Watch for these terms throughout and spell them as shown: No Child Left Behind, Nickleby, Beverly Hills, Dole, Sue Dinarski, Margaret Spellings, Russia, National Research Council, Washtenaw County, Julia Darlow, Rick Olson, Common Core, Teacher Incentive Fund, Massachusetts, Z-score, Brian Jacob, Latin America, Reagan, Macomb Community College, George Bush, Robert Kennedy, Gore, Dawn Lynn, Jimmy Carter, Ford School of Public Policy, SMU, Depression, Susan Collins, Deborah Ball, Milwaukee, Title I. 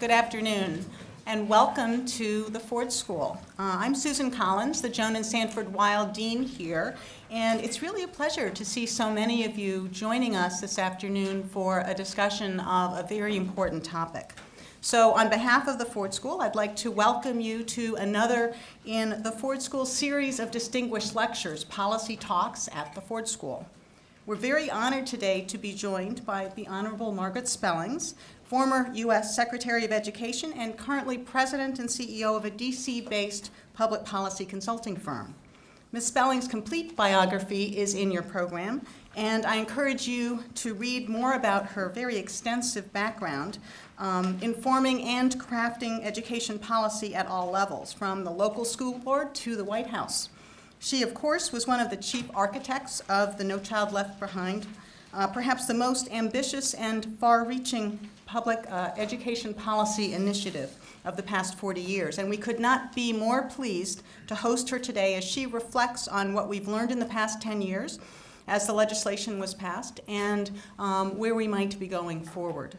Good afternoon, and welcome to the Ford School. I'm Susan Collins, the Joan and Sanford Weill Dean here, and it's really a pleasure to see so many of you joining us this afternoon for a discussion of a very important topic. So on behalf of the Ford School, I'd like to welcome you to another in the Ford School series of distinguished lectures, Policy Talks at the Ford School. We're very honored today to be joined by the Honorable Margaret Spellings, former U.S. Secretary of Education and currently President and CEO of a D.C.-based public policy consulting firm. Ms. Spellings' complete biography is in your program, and I encourage you to read more about her very extensive background informing and crafting education policy at all levels, from the local school board to the White House. She, of course, was one of the chief architects of the No Child Left Behind, perhaps the most ambitious and far-reaching public education policy initiative of the past 40 years. And we could not be more pleased to host her today as she reflects on what we've learned in the past 10 years as the legislation was passed and where we might be going forward.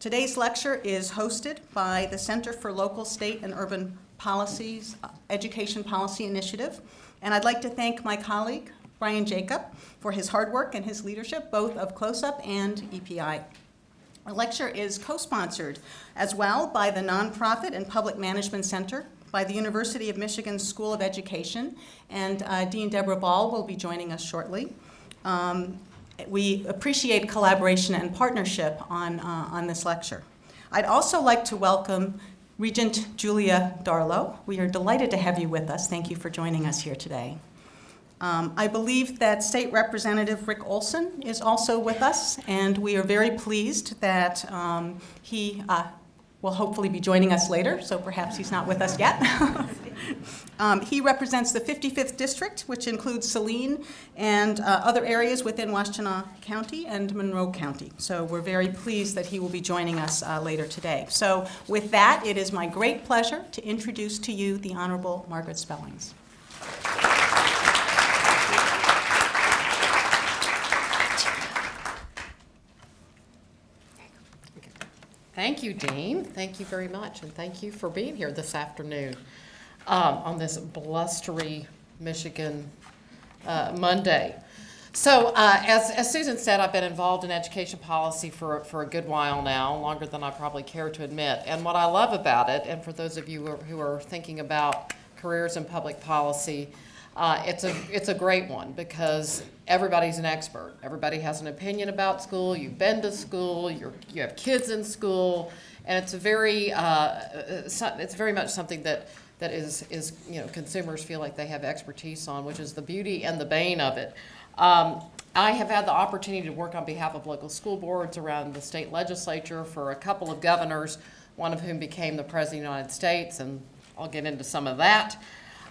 Today's lecture is hosted by the Center for Local, State, and Urban Policies Education Policy Initiative. And I'd like to thank my colleague, Brian Jacob, for his hard work and his leadership, both of Close-Up and EPI. Our lecture is co-sponsored as well by the Nonprofit and Public Management Center, by the University of Michigan School of Education, and Dean Deborah Ball will be joining us shortly. We appreciate collaboration and partnership on this lecture. I'd also like to welcome Regent Julia Darlow. We are delighted to have you with us. Thank you for joining us here today. I believe that State Representative Rick Olson is also with us, and we are very pleased that he will hopefully be joining us later, so perhaps he's not with us yet. He represents the 55th District, which includes Saline and other areas within Washtenaw County and Monroe County. So we're very pleased that he will be joining us later today. So with that, it is my great pleasure to introduce to you the Honorable Margaret Spellings. Thank you, Dean. Thank you very much, and thank you for being here this afternoon on this blustery Michigan Monday. So as Susan said, I've been involved in education policy for a good while now, longer than I probably care to admit. And what I love about it, and for those of you who are thinking about careers in public policy, it's a great one because everybody's an expert. Everybody has an opinion about school. You've been to school. You have kids in school, and it's a very it's very much something that is consumers feel like they have expertise on, which is the beauty and the bane of it. I have had the opportunity to work on behalf of local school boards around the state legislature for a couple of governors, one of whom became the President of the United States, and I'll get into some of that.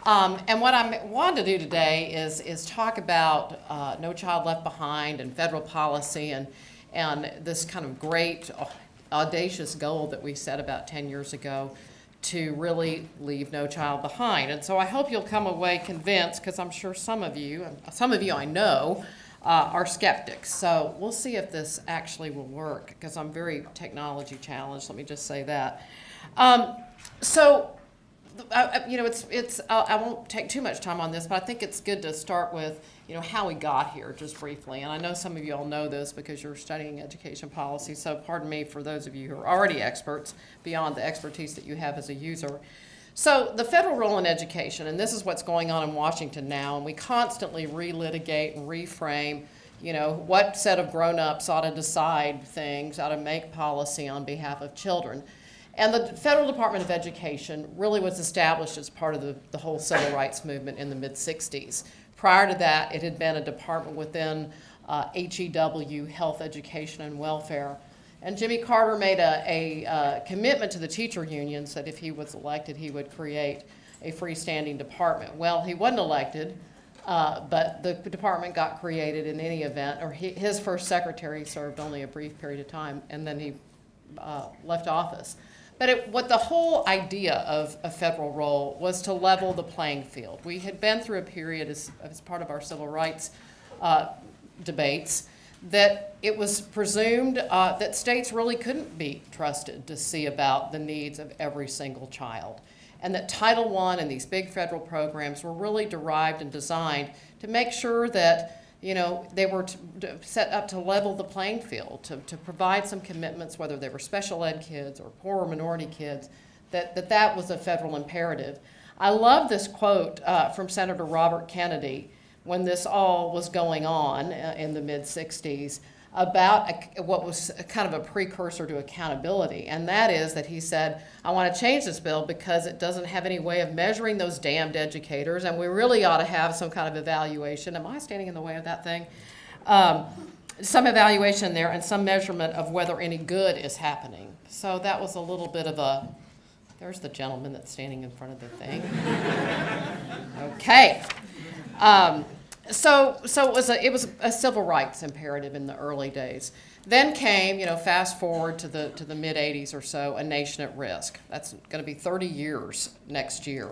And what I want to do today is talk about No Child Left Behind and federal policy and this kind of great, audacious goal that we set about 10 years ago to really leave no child behind. And so I hope you'll come away convinced, because I'm sure some of you I know, are skeptics. So we'll see if this actually will work, because I'm very technology challenged. Let me just say that. I won't take too much time on this, but I think it's good to start with, how we got here just briefly. And I know some of you all know this because you're studying education policy, so pardon me for those of you who are already experts beyond the expertise that you have as a user. So the federal role in education, and this is what's going on in Washington now, and we constantly relitigate and reframe, what set of grown-ups ought to decide things, ought to make policy on behalf of children. And the Federal Department of Education really was established as part of the whole civil rights movement in the mid-'60s. Prior to that, it had been a department within HEW, Health, Education, and Welfare. And Jimmy Carter made a commitment to the teacher unions that if he was elected, he would create a freestanding department. Well, he wasn't elected, but the department got created in any event, or his first secretary served only a brief period of time, and then he left office. But what the whole idea of a federal role was to level the playing field. We had been through a period as part of our civil rights debates that it was presumed that states really couldn't be trusted to see about the needs of every single child, and that Title I and these big federal programs were really derived and designed to make sure that, you know, they were to set up to level the playing field, to provide some commitments, whether they were special ed kids or poorer minority kids, that was a federal imperative. I love this quote from Senator Robert Kennedy when this all was going on in the mid-'60s about what was kind of a precursor to accountability, and that is that he said, I want to change this bill because it doesn't have any way of measuring those damned educators, and we really ought to have some kind of evaluation. Am I standing in the way of that thing? Some evaluation there and some measurement of whether any good is happening. So that was a little bit of a, there's the gentleman that's standing in front of the thing. Okay. So it was a civil rights imperative in the early days. Then came, you know, fast forward to the mid-'80s or so, A Nation at Risk. That's going to be 30 years next year,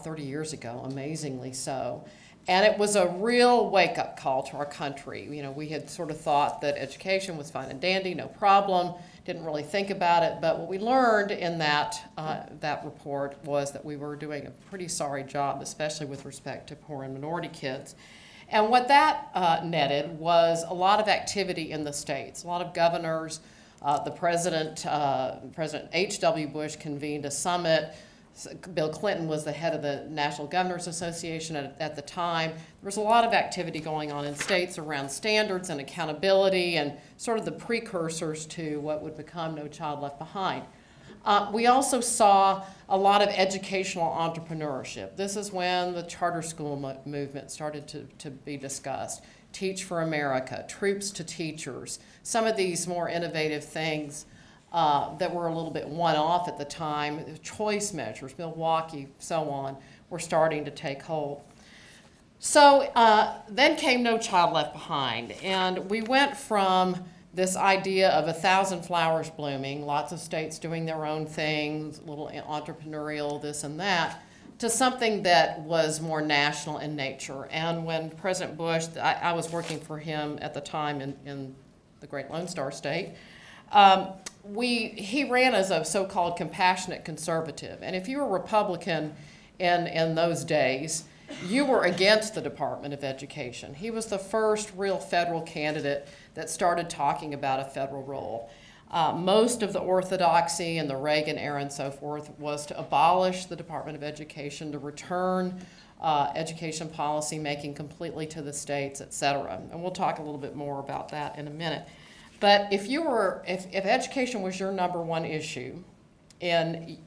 30 years ago, amazingly so. And it was a real wake-up call to our country. You know, we had sort of thought that education was fine and dandy, no problem, didn't really think about it. But what we learned in that report was that we were doing a pretty sorry job, especially with respect to poor and minority kids. And what that netted was a lot of activity in the states, a lot of governors. The President H.W. Bush convened a summit. Bill Clinton was the head of the National Governors Association at the time. There was a lot of activity going on in states around standards and accountability and sort of the precursors to what would become No Child Left Behind. We also saw a lot of educational entrepreneurship. This is when the charter school movement started to be discussed. Teach for America, Troops to Teachers, some of these more innovative things that were a little bit one-off at the time. Choice measures, Milwaukee, so on, were starting to take hold. So then came No Child Left Behind, and we went from this idea of 1,000 flowers blooming, lots of states doing their own things, little entrepreneurial this and that, to something that was more national in nature. And when President Bush, I was working for him at the time in the Great Lone Star State, he ran as a so-called compassionate conservative. And if you were Republican in those days, you were against the Department of Education. He was the first real federal candidate that started talking about a federal role. Most of the orthodoxy in the Reagan era and so forth was to abolish the Department of Education, to return education policy making completely to the states, et cetera. And we'll talk a little bit more about that in a minute. But if education was your number one issue, in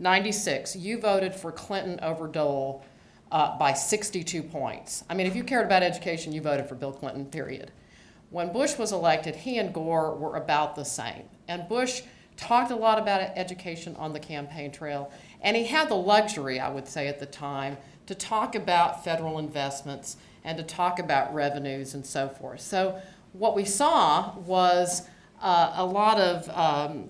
96, you voted for Clinton over Dole by 62 points. I mean, if you cared about education, you voted for Bill Clinton, period. When Bush was elected, he and Gore were about the same. And Bush talked a lot about education on the campaign trail, and he had the luxury, I would say at the time, to talk about federal investments and to talk about revenues and so forth. So what we saw was a lot of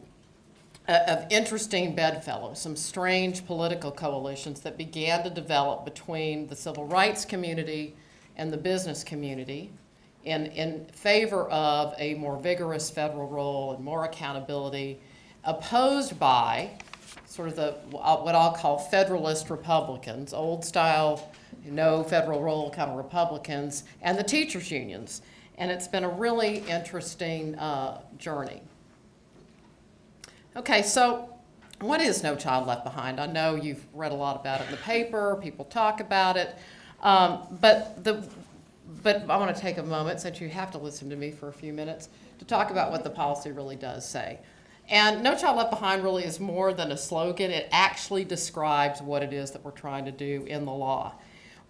interesting bedfellows, some strange political coalitions that began to develop between the civil rights community and the business community in favor of a more vigorous federal role and more accountability, opposed by sort of what I'll call Federalist Republicans, old style, no federal role kind of Republicans, and the teachers unions. And it's been a really interesting journey. Okay, so what is No Child Left Behind? I know you've read a lot about it in the paper, people talk about it, but I want to take a moment, since you have to listen to me for a few minutes, to talk about what the policy really does say. And No Child Left Behind really is more than a slogan. It actually describes what it is that we're trying to do in the law.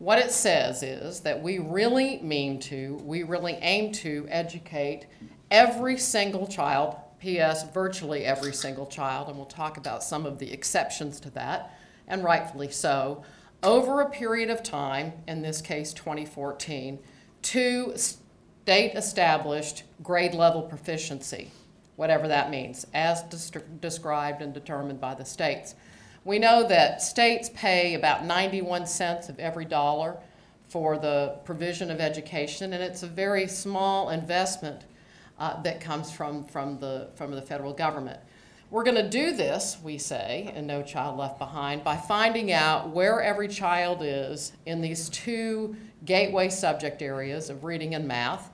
What it says is that we really aim to educate every single child, P.S. virtually every single child, and we'll talk about some of the exceptions to that, and rightfully so, over a period of time, in this case 2014, to state-established grade-level proficiency, whatever that means, as described and determined by the states. We know that states pay about 91 cents of every dollar for the provision of education, and it's a very small investment that comes from the federal government. We're going to do this, we say, in No Child Left Behind, by finding out where every child is in these two gateway subject areas of reading and math.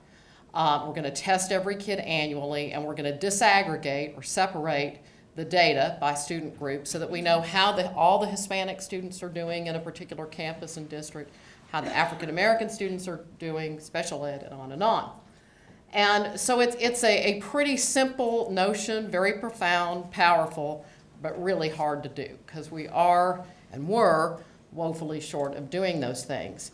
We're going to test every kid annually, and we're going to disaggregate or separate the data by student group so that we know how all the Hispanic students are doing in a particular campus and district, how the African American students are doing, special ed, and on and on. And so it's a pretty simple notion, very profound, powerful, but really hard to do because we are and were woefully short of doing those things.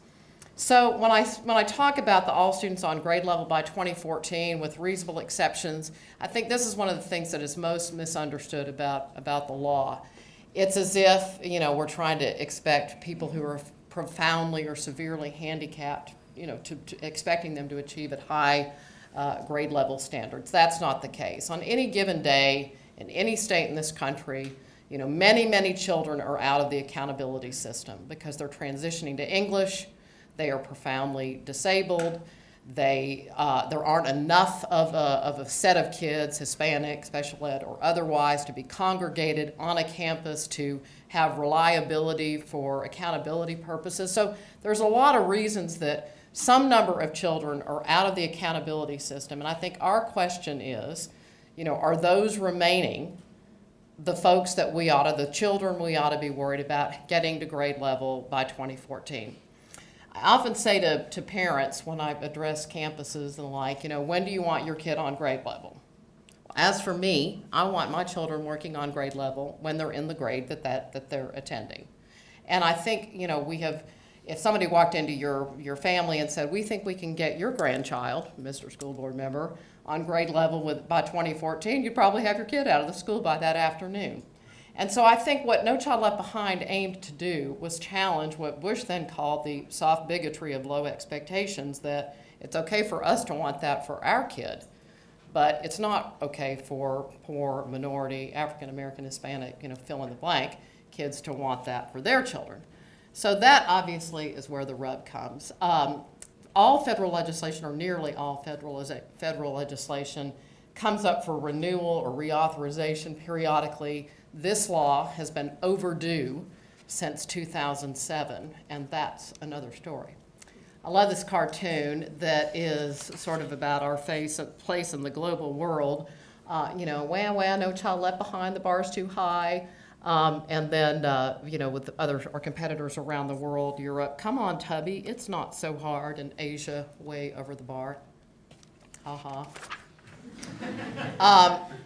So when I talk about the all students on grade level by 2014 with reasonable exceptions, I think this is one of the things that is most misunderstood about the law. It's as if, you know, we're trying to expect people who are profoundly or severely handicapped, you know, expecting them to achieve at high grade level standards. That's not the case. On any given day in any state in this country, you know, many, many children are out of the accountability system because they're transitioning to English. They are profoundly disabled. There aren't enough of a set of kids, Hispanic, special ed, or otherwise, to be congregated on a campus to have reliability for accountability purposes. So there's a lot of reasons that some number of children are out of the accountability system. And I think our question is, you know, are those remaining the folks that the children we ought to be worried about getting to grade level by 2014? I often say to parents when I address campuses and the like, you know, when do you want your kid on grade level? As for me, I want my children working on grade level when they're in the grade that they're attending. And I think, you know, if somebody walked into your family and said, we think we can get your grandchild, Mr. School Board Member, on grade level by 2014, you'd probably have your kid out of the school by that afternoon. And so I think what No Child Left Behind aimed to do was challenge what Bush then called the soft bigotry of low expectations, that it's okay for us to want that for our kid, but it's not okay for poor, minority, African American, Hispanic, you know, fill in the blank, kids to want that for their children. So that obviously is where the rub comes. All federal legislation, or nearly all federal legislation, comes up for renewal or reauthorization periodically. This law has been overdue since 2007, and that's another story. I love this cartoon that is sort of about our place in the global world. You know, wah, wah, no child left behind, the bar's too high. And then, you know, with our competitors around the world, Europe, come on, Tubby, it's not so hard. And Asia, way over the bar. Ha-ha.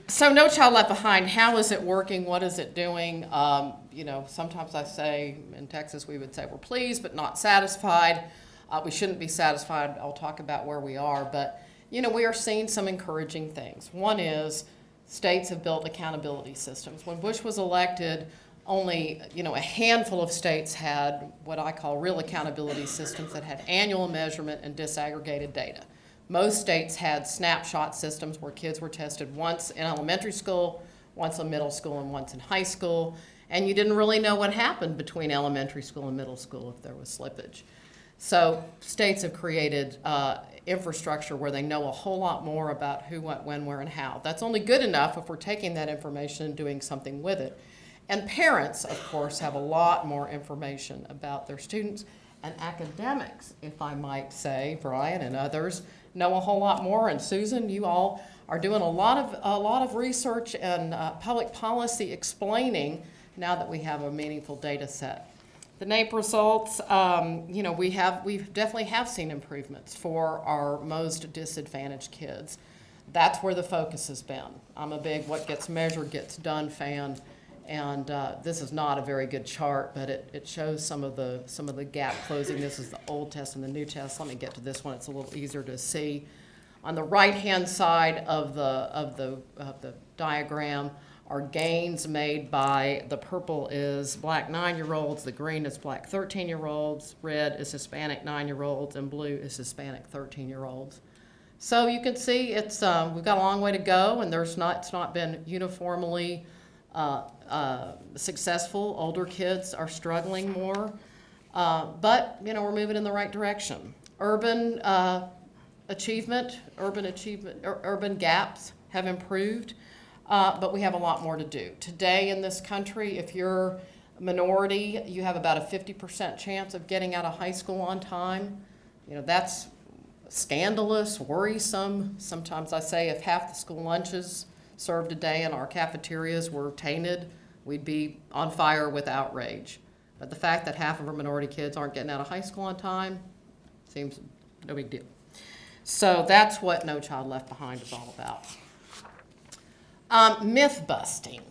So No Child Left Behind, how is it working? What is it doing? You know, sometimes I say, in Texas we would say we're pleased but not satisfied. We shouldn't be satisfied. I'll talk about where we are. But, you know, we are seeing some encouraging things. One is states have built accountability systems. When Bush was elected, only, you know, a handful of states had what I call real accountability systems that had annual measurement and disaggregated data. Most states had snapshot systems where kids were tested once in elementary school, once in middle school, and once in high school. And you didn't really know what happened between elementary school and middle school if there was slippage. So states have created infrastructure where they know a whole lot more about who, what, when, where, and how. That's only good enough if we're taking that information and doing something with it. And parents, of course, have a lot more information about their students. And academics, if I might say, Brian and others, know a whole lot more. And Susan, you all are doing a lot of research and public policy explaining now that we have a meaningful data set. The NAEP results, you know, we definitely have seen improvements for our most disadvantaged kids. That's where the focus has been. I'm a big what gets measured gets done fan, and this is not a very good chart, but it shows some of the gap closing. This is the Old Test and the New Test. Let me get to this one. It's a little easier to see. On the right-hand side of the diagram are gains made by, the purple is black 9-year-olds, the green is black 13-year-olds, red is Hispanic 9-year-olds, and blue is Hispanic 13-year-olds. So you can see it's we've got a long way to go, and it's not been uniformly successful. Older kids are struggling more. But, you know, we're moving in the right direction. Urban urban gaps have improved, but we have a lot more to do. Today in this country, if you're a minority, you have about a 50% chance of getting out of high school on time. You know, that's scandalous, worrisome. Sometimes I say if half the school lunches served today in our cafeterias were tainted, we'd be on fire with outrage. But the fact that half of our minority kids aren't getting out of high school on time seems no big deal. So that's what No Child Left Behind is all about. Myth busting.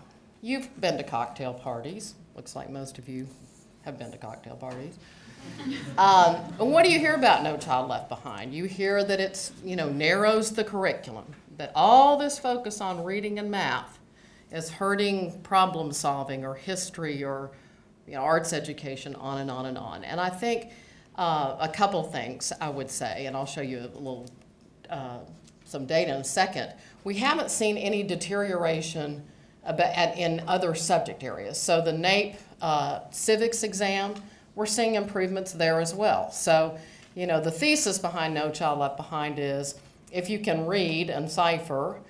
You've been to cocktail parties. Looks like most of you have been to cocktail parties. And what do you hear about No Child Left Behind? You hear that it's, you know, narrows the curriculum, that all this focus on reading and math is hurting problem solving or history or, you know, arts education, on and on and on. And I think a couple things I would say, and I'll show you a little, some data in a second. We haven't seen any deterioration in other subject areas. So the NAEP civics exam, we're seeing improvements there as well. So, you know, the thesis behind No Child Left Behind is if you can read and cipher,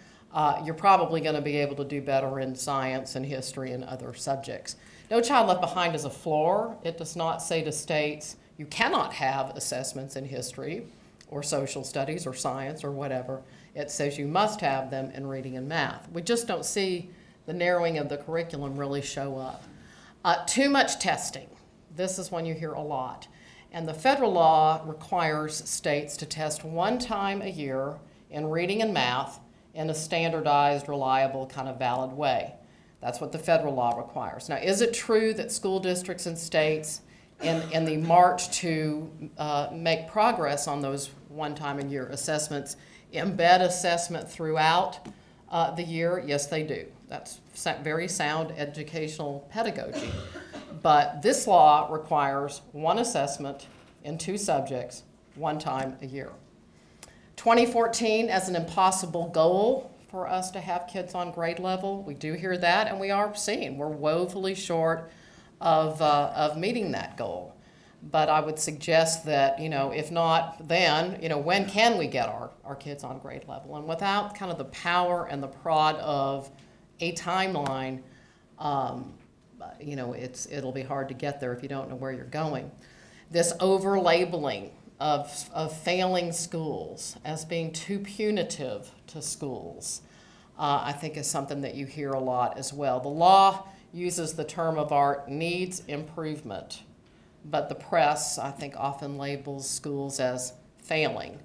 you're probably going to be able to do better in science and history and other subjects. No Child Left Behind is a floor. It does not say to states, you cannot have assessments in history or social studies or science or whatever. It says you must have them in reading and math. We just don't see the narrowing of the curriculum really show up. Too much testing. This is one you hear a lot. And the federal law requires states to test one time a year in reading and math in a standardized, reliable, kind of valid way. That's what the federal law requires. Now, is it true that school districts and states in the march to make progress on those one time a year assessments embed assessment throughout the year? Yes, they do. That's very sound educational pedagogy. But this law requires one assessment in two subjects, one time a year. 2014 as an impossible goal for us to have kids on grade level. We do hear that, and we are seeing we're woefully short of meeting that goal. But I would suggest that, you know, if not then, you know, when can we get our kids on grade level? And without kind of the power and the prod of a timeline, you know, it'll be hard to get there if you don't know where you're going. This over-labeling of failing schools as being too punitive to schools, I think is something that you hear a lot as well. The law uses the term of art, needs improvement, but the press, I think, often labels schools as failing.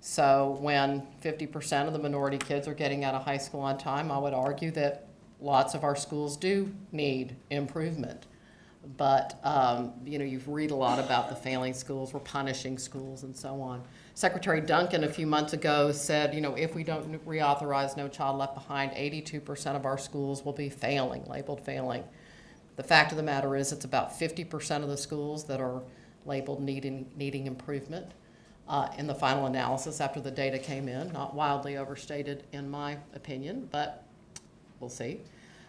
So when 50% of the minority kids are getting out of high school on time, I would argue that lots of our schools do need improvement, but you know, you read a lot about the failing schools, we're punishing schools, and so on. Secretary Duncan a few months ago said, you know, if we don't reauthorize No Child Left Behind, 82% of our schools will be failing, labeled failing. The fact of the matter is, it's about 50% of the schools that are labeled needing improvement. In the final analysis, after the data came in, not wildly overstated in my opinion, but we'll see.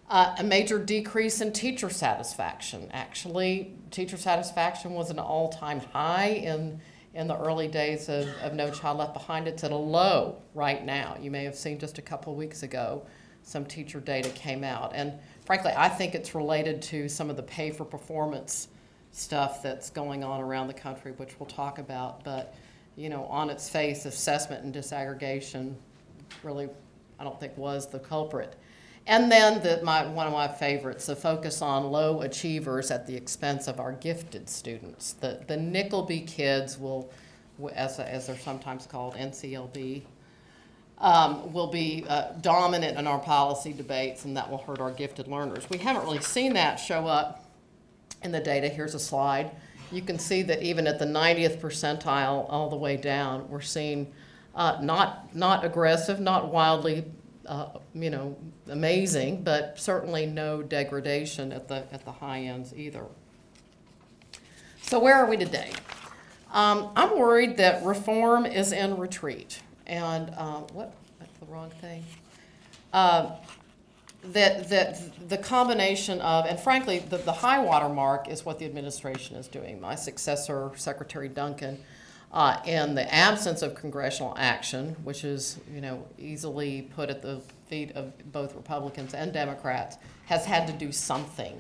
A major decrease in teacher satisfaction. Actually, teacher satisfaction was an all-time high in the early days of No Child Left Behind. It's at a low right now. You may have seen just a couple weeks ago some teacher data came out. And frankly, I think it's related to some of the pay for performance stuff that's going on around the country, which we'll talk about. But, you know, on its face, assessment and disaggregation really, I don't think, was the culprit. And then one of my favorites, the focus on low achievers at the expense of our gifted students. The Nickleby kids will, as they're sometimes called, NCLB, will be dominant in our policy debates, and that will hurt our gifted learners. We haven't really seen that show up in the data. Here's a slide. You can see that even at the 90th percentile all the way down, we're seeing not aggressive, not wildly you know, amazing, but certainly no degradation at the high ends either. So where are we today? I'm worried that reform is in retreat. And that's the wrong thing. that the combination of, and frankly, the high water mark is what the administration is doing. My successor, Secretary Duncan, and the absence of congressional action, which is, you know, easily put at the feet of both Republicans and Democrats, has had to do something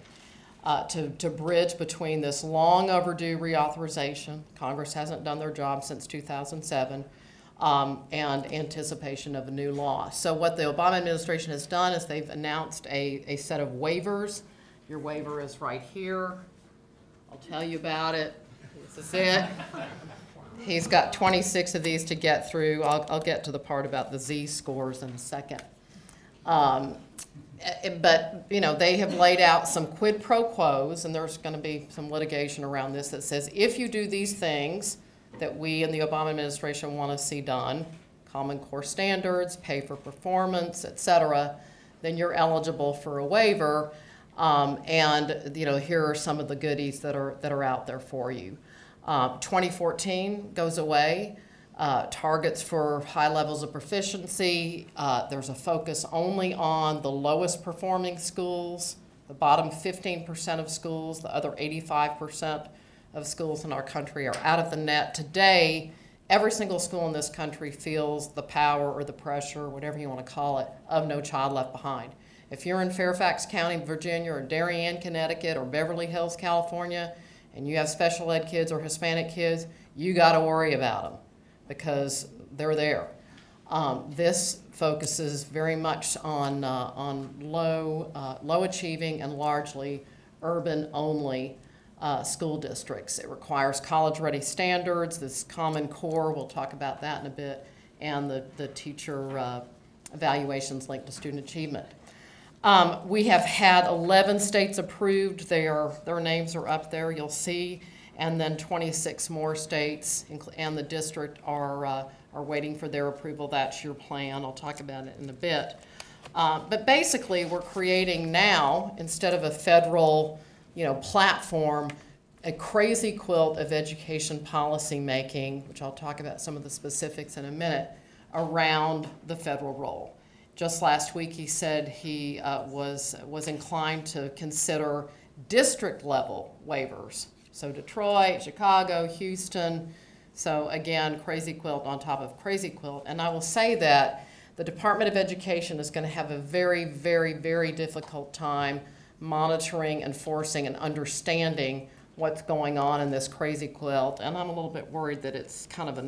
to bridge between this long overdue reauthorization, Congress hasn't done their job since 2007, and anticipation of a new law. So what the Obama administration has done is they've announced a set of waivers. Your waiver is right here. I'll tell you about it. This is it. He's got 26 of these to get through. I'll get to the part about the Z-scores in a second. But, you know, they have laid out some quid pro quos, and there's going to be some litigation around this that says if you do these things that we in the Obama administration want to see done, Common Core standards, pay for performance, et cetera, then you're eligible for a waiver. And, you know, here are some of the goodies that are out there for you. 2014 goes away, targets for high levels of proficiency, there's a focus only on the lowest performing schools, the bottom 15% of schools, the other 85% of schools in our country are out of the net. Today, every single school in this country feels the power or the pressure, whatever you want to call it, of No Child Left Behind. If you're in Fairfax County, Virginia, or Darien, Connecticut, or Beverly Hills, California, and you have special ed kids or Hispanic kids, you got to worry about them because they're there. This focuses very much on low achieving and largely urban only school districts. It requires college ready standards, this Common Core, we'll talk about that in a bit, and the teacher evaluations linked to student achievement. We have had 11 states approved. Their names are up there, you'll see, and then 26 more states and the district are waiting for their approval. That's your plan. I'll talk about it in a bit. But basically, we're creating now, instead of a federal, you know, platform, a crazy quilt of education policy making, which I'll talk about some of the specifics in a minute, around the federal role. Just last week he said he was inclined to consider district-level waivers. So Detroit, Chicago, Houston. So again, crazy quilt on top of crazy quilt. And I will say that the Department of Education is going to have a very, very, very difficult time monitoring, enforcing, and understanding what's going on in this crazy quilt. And I'm a little bit worried that it's kind of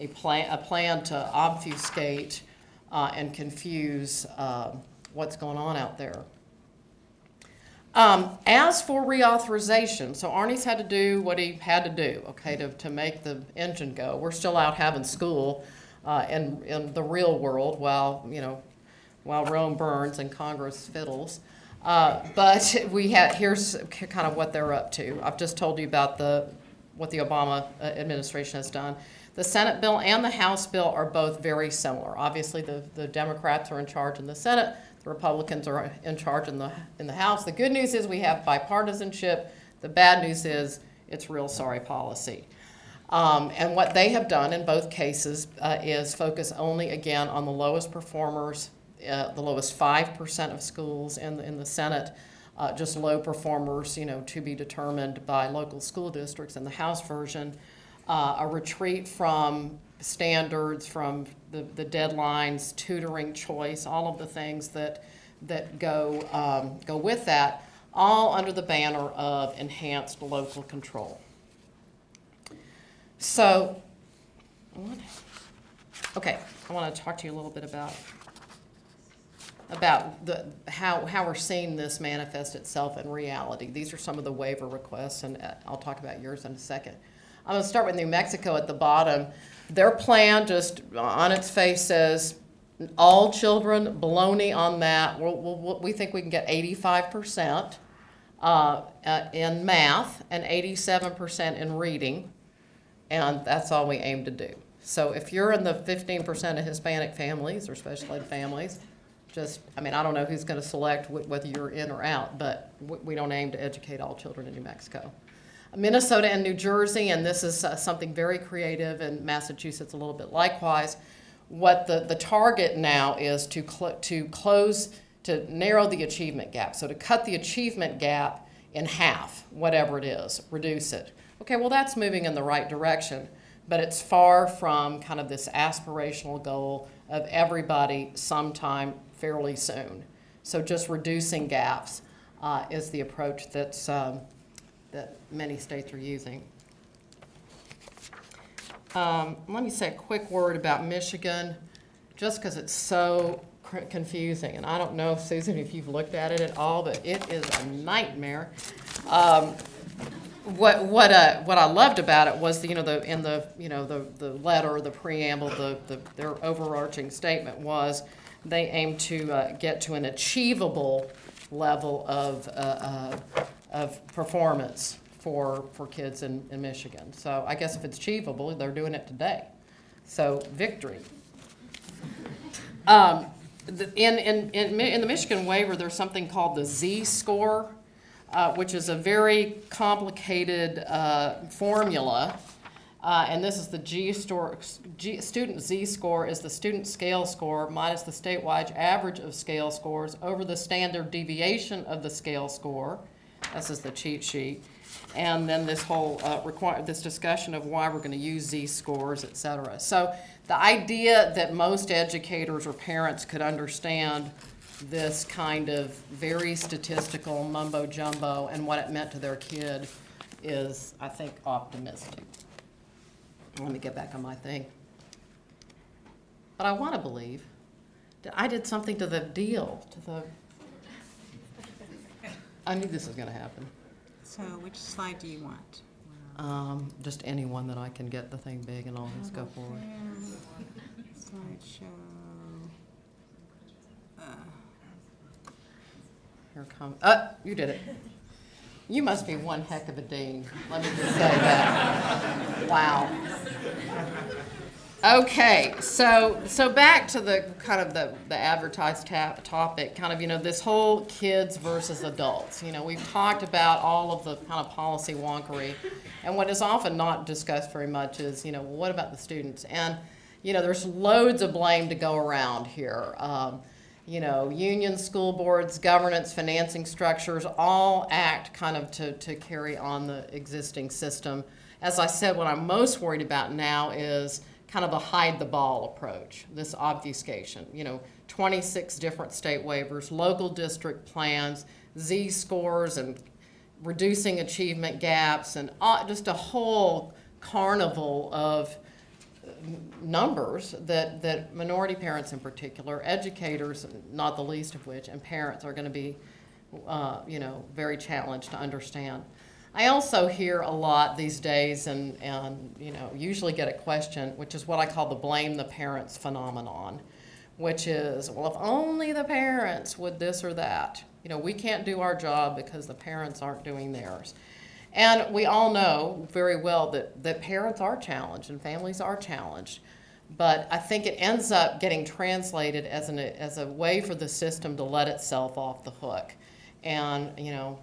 a plan to obfuscate and confuse what's going on out there. As for reauthorization, so Arnie's had to do what he had to do, okay, to make the engine go. We're still out having school in the real world while, you know, while Rome burns and Congress fiddles. But we had, here's kind of what they're up to. I've just told you about what the Obama administration has done. The Senate bill and the House bill are both very similar. Obviously, the Democrats are in charge in the Senate. The Republicans are in charge in the House. The good news is we have bipartisanship. The bad news is it's real sorry policy. And what they have done in both cases is focus only, again, on the lowest performers, the lowest 5% of schools in the Senate, just low performers, you know, to be determined by local school districts in the House version. A retreat from standards, from the deadlines, tutoring choice, all of the things that go with that, all under the banner of enhanced local control. So, okay, I want to talk to you a little bit about how we're seeing this manifest itself in reality. These are some of the waiver requests, and I'll talk about yours in a second. I'm going to start with New Mexico at the bottom. Their plan just on its face says, all children, baloney on that. We think we can get 85% in math and 87% in reading, and that's all we aim to do. So if you're in the 15% of Hispanic families or special ed families, just, I mean, I don't know who's going to select whether you're in or out, but we don't aim to educate all children in New Mexico. Minnesota and New Jersey, and this is something very creative, and Massachusetts a little bit likewise. What the target now is to close to narrow the achievement gap. So to cut the achievement gap in half, whatever it is, reduce it. Okay, well, that's moving in the right direction, but it's far from kind of this aspirational goal of everybody sometime fairly soon. So just reducing gaps is the approach that's, that many states are using. Let me say a quick word about Michigan, just because it's so confusing. And I don't know, Susan, if you've looked at it at all, but it is a nightmare. What I loved about it was the, in the the letter, the preamble, their overarching statement was they aim to get to an achievable level of performance for kids in Michigan. So I guess if it's achievable, they're doing it today. So victory. In the Michigan waiver, there's something called the Z-score, which is a very complicated formula. And this is the student Z-score is the student scale score minus the statewide average of scale scores over the standard deviation of the scale score. This is the cheat sheet. And then this whole this discussion of why we're going to use Z-scores, et cetera. So the idea that most educators or parents could understand this kind of very statistical mumbo-jumbo and what it meant to their kid is, I think, optimistic. Let me get back on my thing. But I want to believe that I did something to the deal, to the... I knew this was going to happen. So which slide do you want? Just any one that I can get the thing big and all this go forward. Slideshow. Here comes. You did it. You must be one heck of a dean. Let me just say that. Wow. Okay, so back to the kind of the advertised topic, kind of this whole kids versus adults. We've talked about all of the kind of policy wonkery, and what is often not discussed very much is what about the students? And there's loads of blame to go around here. Union, school boards, governance, financing structures all act kind of to carry on the existing system. As I said, what I'm most worried about now is kind of a hide-the-ball approach, this obfuscation. 26 different state waivers, local district plans, Z-scores, and reducing achievement gaps, and just a whole carnival of numbers that minority parents in particular, educators, not the least of which, and parents are going to be, very challenged to understand. I also hear a lot these days and usually get a question, which is what I call the blame the parents phenomenon, which is, well, if only the parents would this or that. We can't do our job because the parents aren't doing theirs. And we all know very well that parents are challenged and families are challenged. But I think it ends up getting translated as a way for the system to let itself off the hook. And,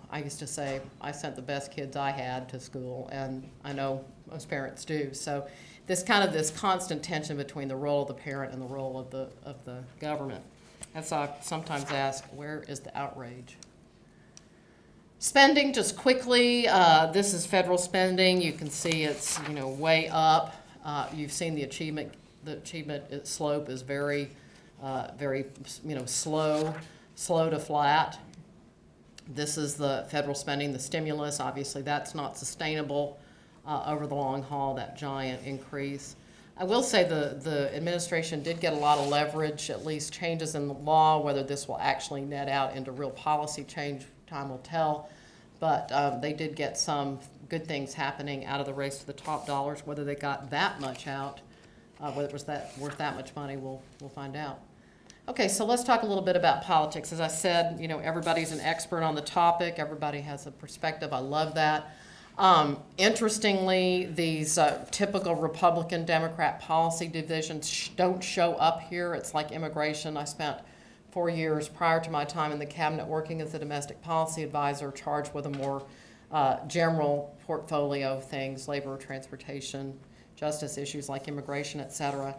I used to say I sent the best kids I had to school, and I know most parents do. So this kind of this constant tension between the role of the parent and the role of the government. And so I sometimes ask, where is the outrage? Spending, just quickly, this is federal spending. You can see it's, way up. You've seen the achievement slope is very, very, slow to flat. This is the federal spending, the stimulus. Obviously, that's not sustainable over the long haul, that giant increase. I will say the administration did get a lot of leverage, at least changes in the law. Whether this will actually net out into real policy change, time will tell. But they did get some good things happening out of the race to the top dollars. Whether they got that much out, whether it was worth that much money, we'll find out. Okay, so let's talk a little bit about politics. As I said, everybody's an expert on the topic. Everybody has a perspective. I love that. Interestingly, these typical Republican-Democrat policy divisions don't show up here. It's like immigration. I spent 4 years prior to my time in the cabinet working as a domestic policy advisor, charged with a more general portfolio of things, labor, transportation, justice issues like immigration, et cetera.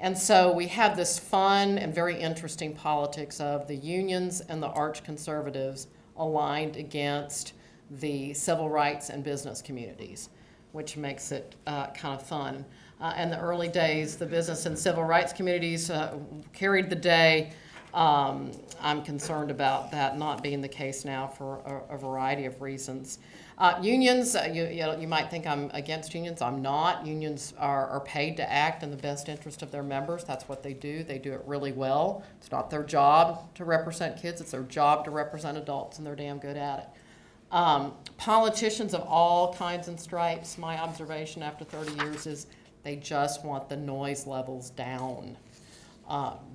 And so we had this fun and very interesting politics of the unions and the arch conservatives aligned against the civil rights and business communities, which makes it kind of fun. In the early days, the business and civil rights communities carried the day. I'm concerned about that not being the case now for a variety of reasons. Unions, you might think I'm against unions. I'm not. Unions are paid to act in the best interest of their members. That's what they do. They do it really well. It's not their job to represent kids. It's their job to represent adults, and they're damn good at it. Politicians of all kinds and stripes, my observation after 30 years is they just want the noise levels down.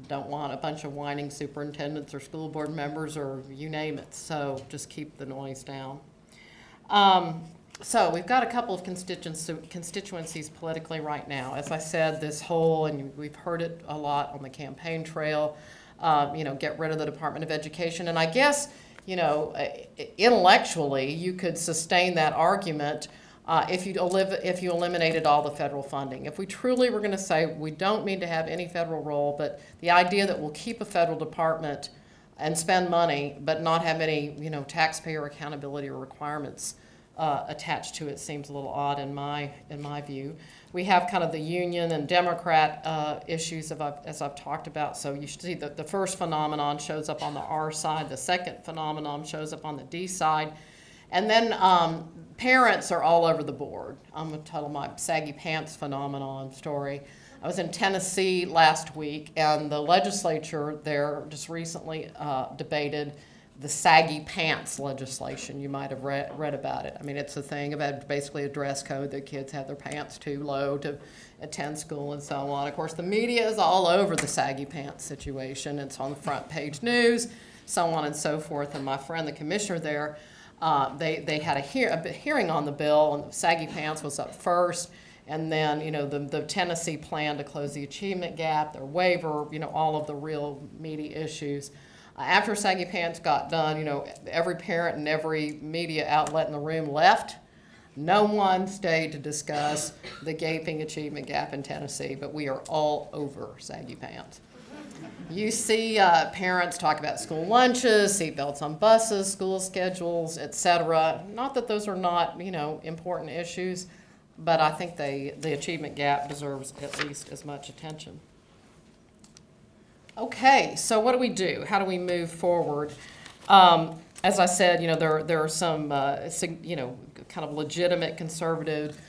Don't want a bunch of whining superintendents or school board members or you name it, so just keep the noise down. So we've got a couple of constituencies politically right now. As I said, this whole, and we've heard it a lot on the campaign trail, get rid of the Department of Education. And I guess, intellectually, you could sustain that argument if you eliminated all the federal funding. If we truly were going to say we don't need to have any federal role, but the idea that we'll keep a federal department and spend money but not have any taxpayer accountability or requirements attached to it seems a little odd in my view. We have kind of the union and Democrat issues as I've talked about. So you should see that the first phenomenon shows up on the R side. The second phenomenon shows up on the D side. And then parents are all over the board. I'm going to tell my saggy pants phenomenon story. I was in Tennessee last week, and the legislature there just recently debated the saggy pants legislation. You might have read about it. I mean, it's a thing about basically a dress code that kids have their pants too low to attend school and so on. Of course, the media is all over the saggy pants situation. It's on the front page news, so on and so forth. And my friend, the commissioner there, they had a hearing on the bill, and saggy pants was up first, and then the Tennessee plan to close the achievement gap, their waiver, all of the real meaty issues. After saggy pants got done, every parent and every media outlet in the room left. No one stayed to discuss the gaping achievement gap in Tennessee, but we are all over saggy pants. You see parents talk about school lunches, seatbelts on buses, school schedules, etc. Not that those are not, important issues, but I think the achievement gap deserves at least as much attention. Okay, so what do we do? How do we move forward? As I said, there are some, kind of legitimate conservative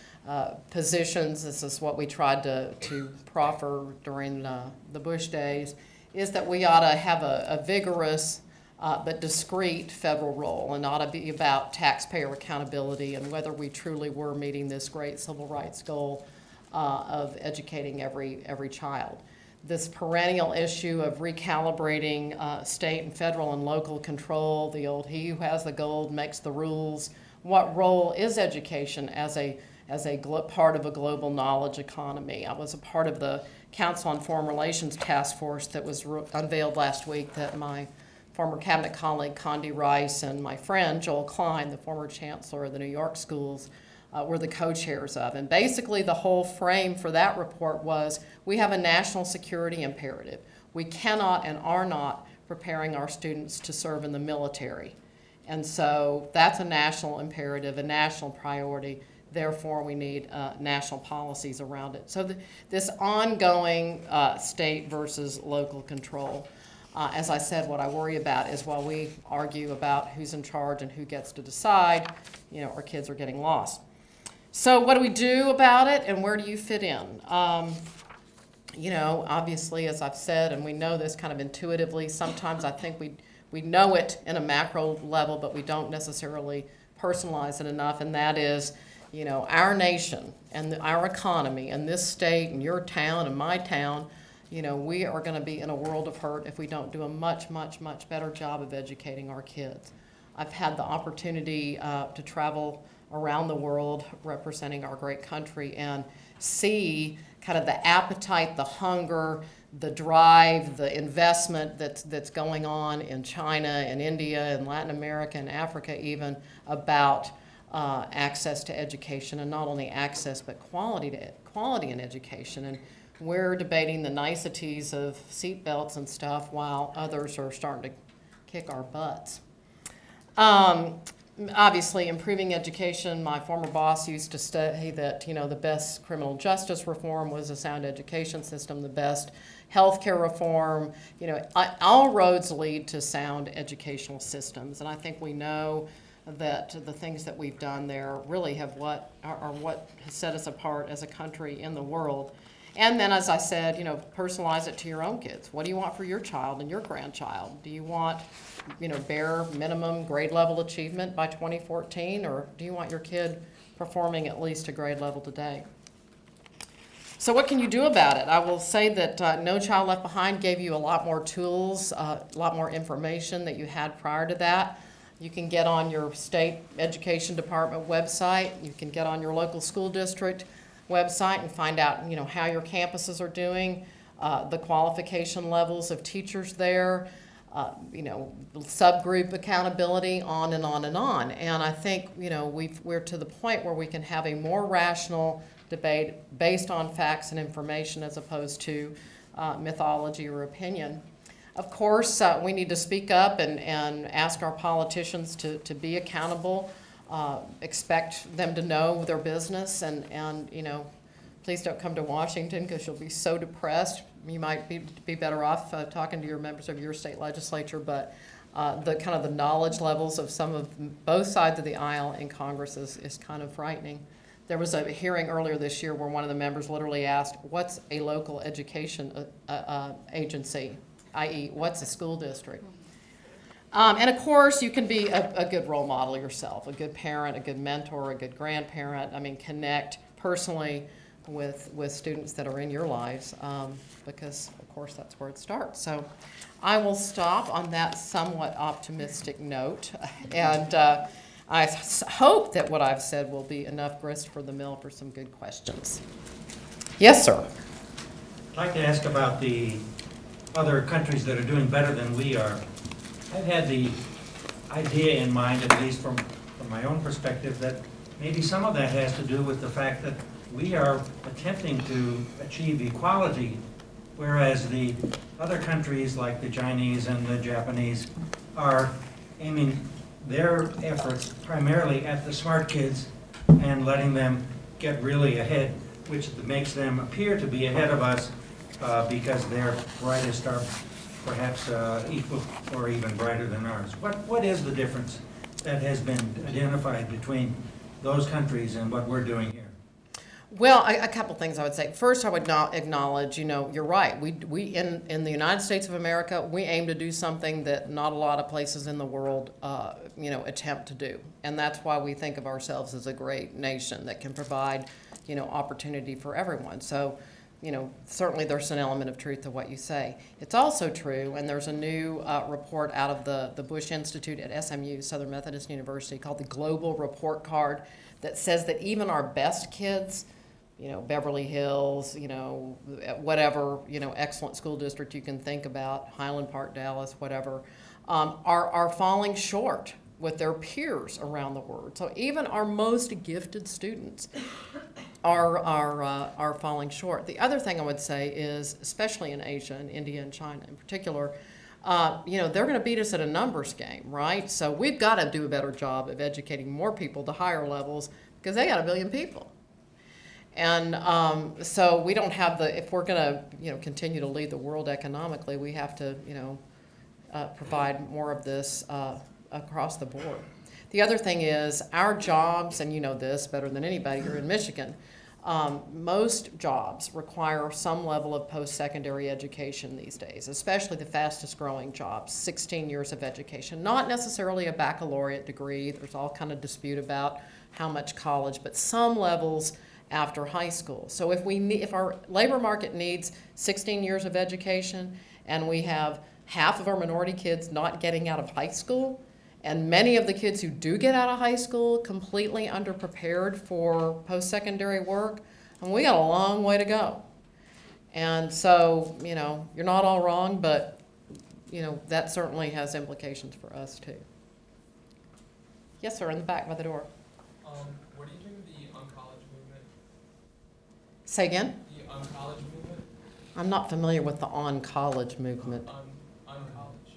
positions. This is what we tried to proffer during the Bush days, is that we ought to have a vigorous but discrete federal role, and ought to be about taxpayer accountability and whether we truly were meeting this great civil rights goal of educating every child. This perennial issue of recalibrating state and federal and local control, the old he who has the gold makes the rules. What role is education as a part of a global knowledge economy? I was a part of the Council on Foreign Relations Task Force that was unveiled last week, that my former cabinet colleague Condi Rice and my friend Joel Klein, the former chancellor of the New York schools, were the co-chairs of. And basically the whole frame for that report was, we have a national security imperative. We cannot and are not preparing our students to serve in the military. And so that's a national imperative, a national priority. Therefore, we need national policies around it. So this ongoing state versus local control, as I said, what I worry about is while we argue about who's in charge and who gets to decide, our kids are getting lost. So what do we do about it, and where do you fit in? Obviously, as I've said, and we know this kind of intuitively, sometimes I think we know it in a macro level, but we don't necessarily personalize it enough, and that is, our nation and our economy and this state and your town and my town, we are going to be in a world of hurt if we don't do a much, much, much better job of educating our kids. I've had the opportunity to travel around the world representing our great country and see kind of the appetite, the hunger, the drive, the investment that's going on in China and India and Latin America and Africa even about access to education, and not only access but quality in education. And we're debating the niceties of seatbelts and stuff while others are starting to kick our butts. Obviously, improving education. My former boss used to say that, you know, the best criminal justice reform was a sound education system, the best healthcare reform. You know, all roads lead to sound educational systems, and I think we know that the things that we've done there really have what has set us apart as a country in the world. And then, as I said, you know, personalize it to your own kids. What do you want for your child and your grandchild? Do you want, you know, bare minimum grade level achievement by 2014, or do you want your kid performing at least a grade level today? So what can you do about it? I will say that No Child Left Behind gave you a lot more tools, a lot more information that you had prior to that. You can get on your state education department website. You can get on your local school district website and find out, you know, how your campuses are doing, the qualification levels of teachers there, you know, subgroup accountability, on and on and on. And I think, you know, we're to the point where we can have a more rational debate based on facts and information as opposed to mythology or opinion. Of course, we need to speak up and ask our politicians to be accountable. Expect them to know their business, and you know, please don't come to Washington because you'll be so depressed. You might be better off talking to your members of your state legislature, but the kind of the knowledge levels of some of both sides of the aisle in Congress is kind of frightening. There was a hearing earlier this year where one of the members literally asked, what's a local education agency, i.e. what's a school district? And of course, you can be a good role model yourself, a good parent, a good mentor, a good grandparent. I mean, connect personally with students that are in your lives, because of course that's where it starts. So I will stop on that somewhat optimistic note, and I hope that what I've said will be enough grist for the mill for some good questions. Yes, sir. I'd like to ask about the other countries that are doing better than we are. I've had the idea in mind, at least from my own perspective, that maybe some of that has to do with the fact that we are attempting to achieve equality, whereas the other countries like the Chinese and the Japanese are aiming their efforts primarily at the smart kids and letting them get really ahead, which makes them appear to be ahead of us because their brightest are perhaps equal or even brighter than ours. What is the difference that has been identified between those countries and what we're doing here? Well, a couple things I would say. First, I would not acknowledge, you know, you're right. We in the United States of America, we aim to do something that not a lot of places in the world, you know, attempt to do. And that's why we think of ourselves as a great nation that can provide, you know, opportunity for everyone. So, you know, certainly there's an element of truth to what you say. It's also true, and there's a new report out of the Bush Institute at SMU, Southern Methodist University, called the Global Report Card, that says that even our best kids, you know, Beverly Hills, you know, whatever, you know, excellent school district you can think about, Highland Park, Dallas, whatever, are falling short with their peers around the world. So even our most gifted students are falling short. The other thing I would say is, especially in Asia and India and China in particular, you know, they're going to beat us at a numbers game, right? So we've got to do a better job of educating more people to higher levels because they got 1 billion people. And so we don't have the, if we're going to, you know, continue to lead the world economically, we have to, you know, provide more of this across the board. The other thing is our jobs, and you know this better than anybody, you're in Michigan, most jobs require some level of post-secondary education these days, especially the fastest growing jobs, 16 years of education. Not necessarily a baccalaureate degree, there's all kind of dispute about how much college, but some levels after high school. So if our labor market needs 16 years of education and we have half of our minority kids not getting out of high school, and many of the kids who do get out of high school completely underprepared for post-secondary work, and we got a long way to go. And so, you know, you're not all wrong, but, you know, that certainly has implications for us too. Yes, sir, in the back by the door. What do you think of the uncollege movement? Say again? The uncollege movement? I'm not familiar with the on-college movement.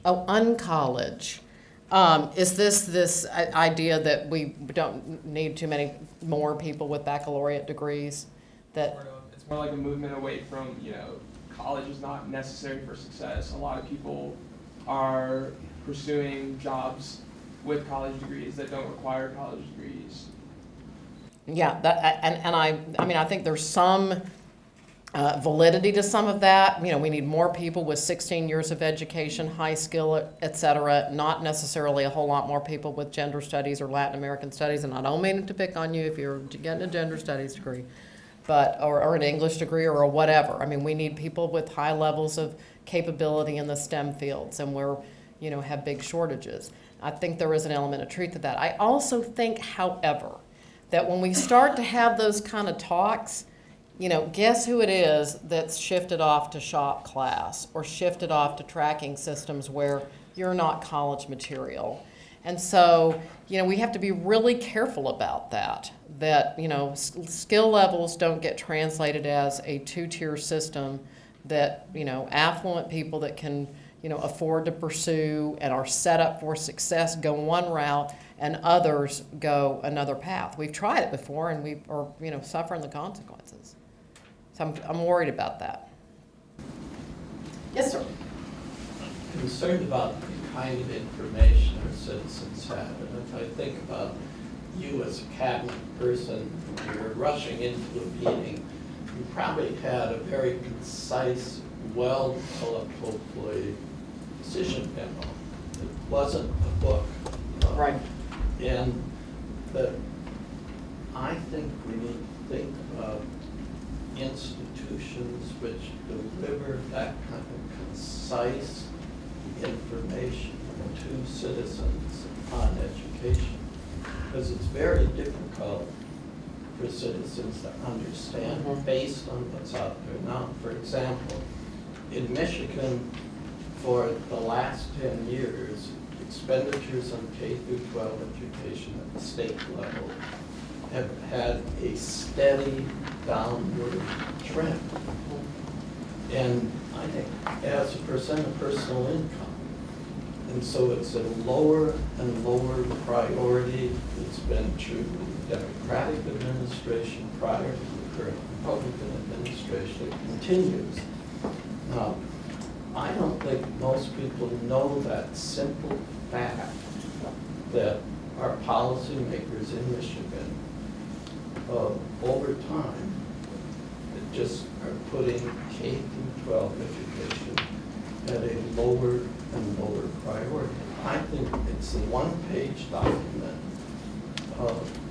Oh, uncollege. Is this idea that we don't need too many more people with baccalaureate degrees? That it's more like a movement away from, you know, college is not necessary for success. A lot of people are pursuing jobs with college degrees that don't require college degrees. Yeah, that, and I mean, I think there's some validity to some of that. You know, we need more people with 16 years of education, high skill, etc. Not necessarily a whole lot more people with gender studies or Latin American studies. And I don't mean to pick on you if you're getting a gender studies degree, but or an English degree or whatever. I mean, we need people with high levels of capability in the STEM fields, and we're, you know, have big shortages. I think there is an element of truth to that. I also think, however, that when we start to have those kind of talks, you know, guess who it is that's shifted off to shop class or shifted off to tracking systems where you're not college material. And so, you know, we have to be really careful about that, that, you know, skill levels don't get translated as a two-tier system that, you know, affluent people that can, you know, afford to pursue and are set up for success go one route and others go another path. We've tried it before and we are, you know, suffering the consequences. So I'm worried about that. Yes, sir. I'm concerned about the kind of information our citizens have. And if I think about you as a cabinet person, you're rushing into a meeting, you probably had a very concise, well-eloquently decision memo. It wasn't a book. Right. And that I think we need to think about institutions which deliver that kind of concise information to citizens on education, because it's very difficult for citizens to understand based on what's out there now. For example, in Michigan, for the last 10 years, expenditures on K-12 education at the state level have had a steady downward trend. And I think as a percent of personal income. And so it's a lower and lower priority. It's been true with the Democratic administration prior to the current Republican administration. It continues. I don't think most people know that simple fact that our policymakers in Michigan, over time, just are putting K-12 education at a lower and lower priority. I think it's a one-page document.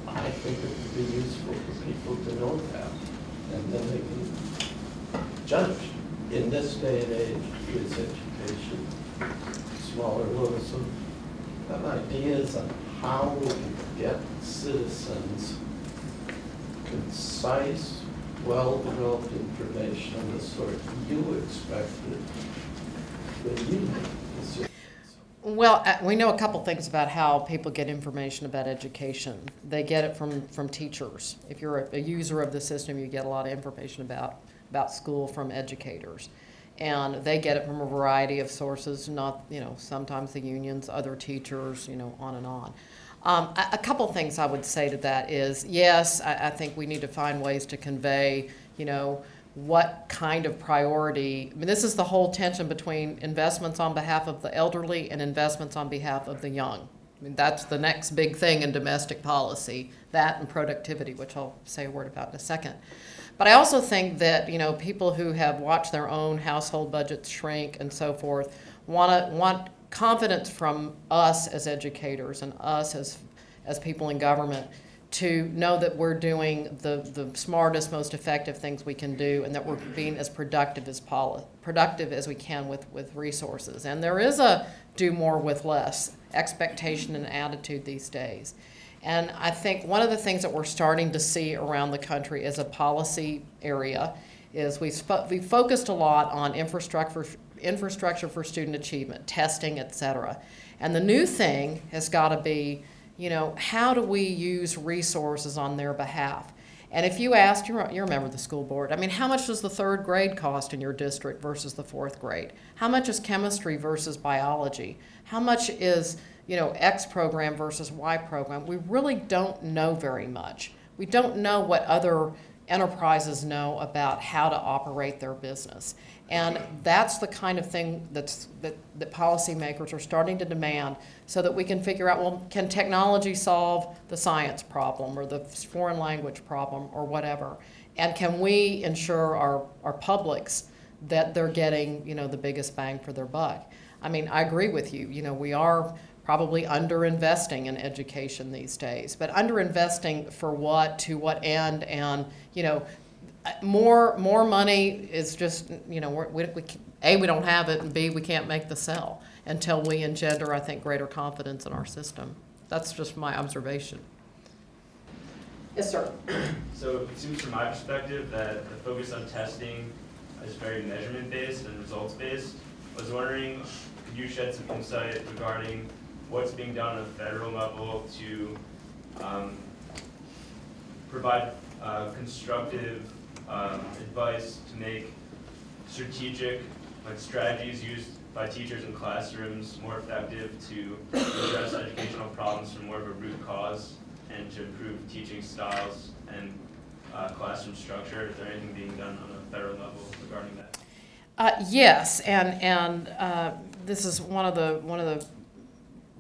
I think it would be useful for people to know that, and then they can judge. In this day and age, kids' education, smaller rules, so have ideas on how we can get citizens concise, well-developed information of the sort you expected when you made decisions. Well, we know a couple things about how people get information about education. They get it from teachers. If you're a user of the system, you get a lot of information about school from educators, and they get it from a variety of sources, not, you know, sometimes the unions, other teachers, you know, on and on. A couple things I would say to that is, yes, I think we need to find ways to convey, you know, what kind of priority. I mean, this is the whole tension between investments on behalf of the elderly and investments on behalf of the young. I mean, that's the next big thing in domestic policy, that and productivity, which I'll say a word about in a second. But I also think that, you know, people who have watched their own household budgets shrink and so forth want confidence from us as educators and us as people in government to know that we're doing the smartest, most effective things we can do, and that we're being as productive as we can with resources. And there is a do more with less expectation and attitude these days. And I think one of the things that we're starting to see around the country as a policy area is we focused a lot on infrastructure for student achievement, testing, et cetera. And the new thing has got to be, you know, how do we use resources on their behalf? And if you asked, you're a member of the school board, I mean, how much does the third grade cost in your district versus the fourth grade? How much is chemistry versus biology? How much is, you know, X program versus Y program? We really don't know very much. We don't know what other enterprises know about how to operate their business. And that's the kind of thing that policymakers are starting to demand, so that we can figure out, well, can technology solve the science problem or the foreign language problem or whatever? And can we ensure our publics that they're getting, you know, the biggest bang for their buck? I mean, I agree with you. You know, we are probably underinvesting in education these days, but underinvesting for what, to what end, and, you know, more money is just, you know, we don't have it, and B, we can't make the sell until we engender, I think, greater confidence in our system. That's just my observation. Yes, sir. So it seems from my perspective that the focus on testing is very measurement-based and results-based. I was wondering, could you shed some insight regarding what's being done on a federal level to provide constructive advice to make strategic strategies used by teachers in classrooms more effective to address educational problems from more of a root cause, and to improve teaching styles and classroom structure? Is there anything being done on a federal level regarding that? Yes, and this is one of the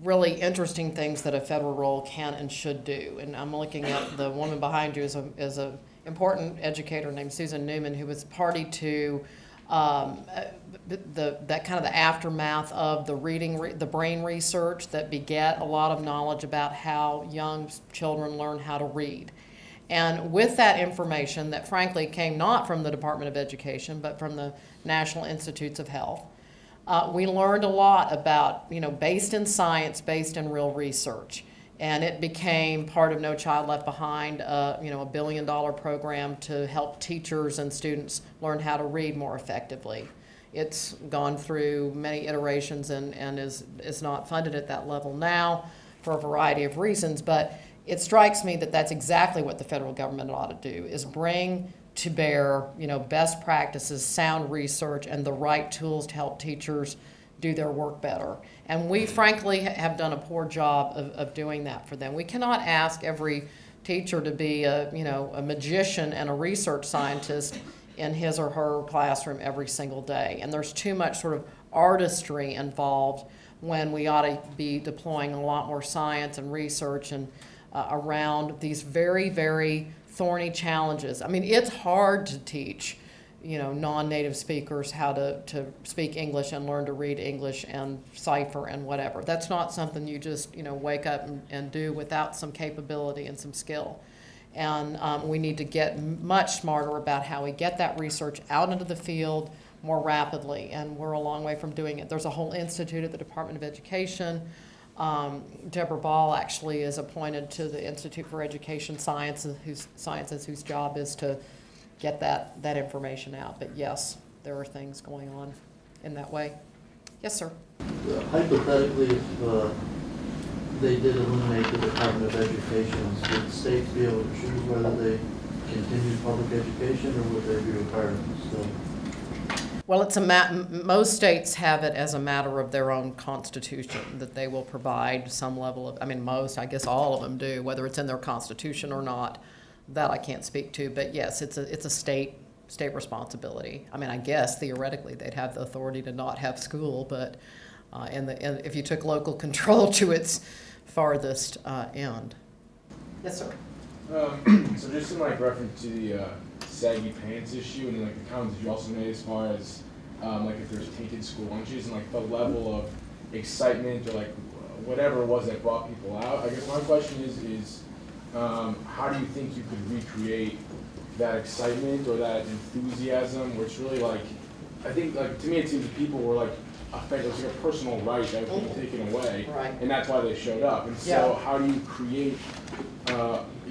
really interesting things that a federal role can and should do. And I'm looking at the woman behind you is a important educator named Susan Newman, who was party to that kind of the aftermath of the brain research that begat a lot of knowledge about how young children learn how to read. And with that information that frankly came not from the Department of Education but from the National Institutes of Health, we learned a lot about, you know, based in science, based in real research. And it became part of No Child Left Behind, you know, a $1 billion program to help teachers and students learn how to read more effectively. It's gone through many iterations and is not funded at that level now for a variety of reasons. But it strikes me that that's exactly what the federal government ought to do, is bring to bear, you know, best practices, sound research, and the right tools to help teachers do their work better. And we frankly have done a poor job of doing that for them. We cannot ask every teacher to be a, you know, a magician and a research scientist in his or her classroom every single day. And there's too much sort of artistry involved when we ought to be deploying a lot more science and research and around these very, very thorny challenges. I mean, it's hard to teach, you know, non-native speakers how to speak English and learn to read English and cipher and whatever. That's not something you just, you know, wake up and do without some capability and some skill. And we need to get much smarter about how we get that research out into the field more rapidly, and we're a long way from doing it. There's a whole institute at the Department of Education. Deborah Ball actually is appointed to the Institute for Education Sciences, whose job is to get that information out. But yes, there are things going on in that way. Yes, sir. Hypothetically, if they did eliminate the Department of Education, would the states be able to choose whether they continue public education, or would they be required to still? Well, it's most states have it as a matter of their own constitution that they will provide some level of, I mean, most, I guess all of them do, whether it's in their constitution or not. That I can't speak to, but yes, it's a state responsibility. I mean, I guess theoretically they'd have the authority to not have school, but and if you took local control to its farthest end. Yes, sir. So just in like reference to the saggy pants issue, and like the comments you also made as far as like if there's tainted school lunches and like the level of excitement or like whatever it was that brought people out. I guess my question is. How do you think you could recreate that excitement or that enthusiasm, which really, like, I think, like, to me it seems people were, like, affected, it was like a personal right that was taken away, right. And that's why they showed up. And so how do you create, you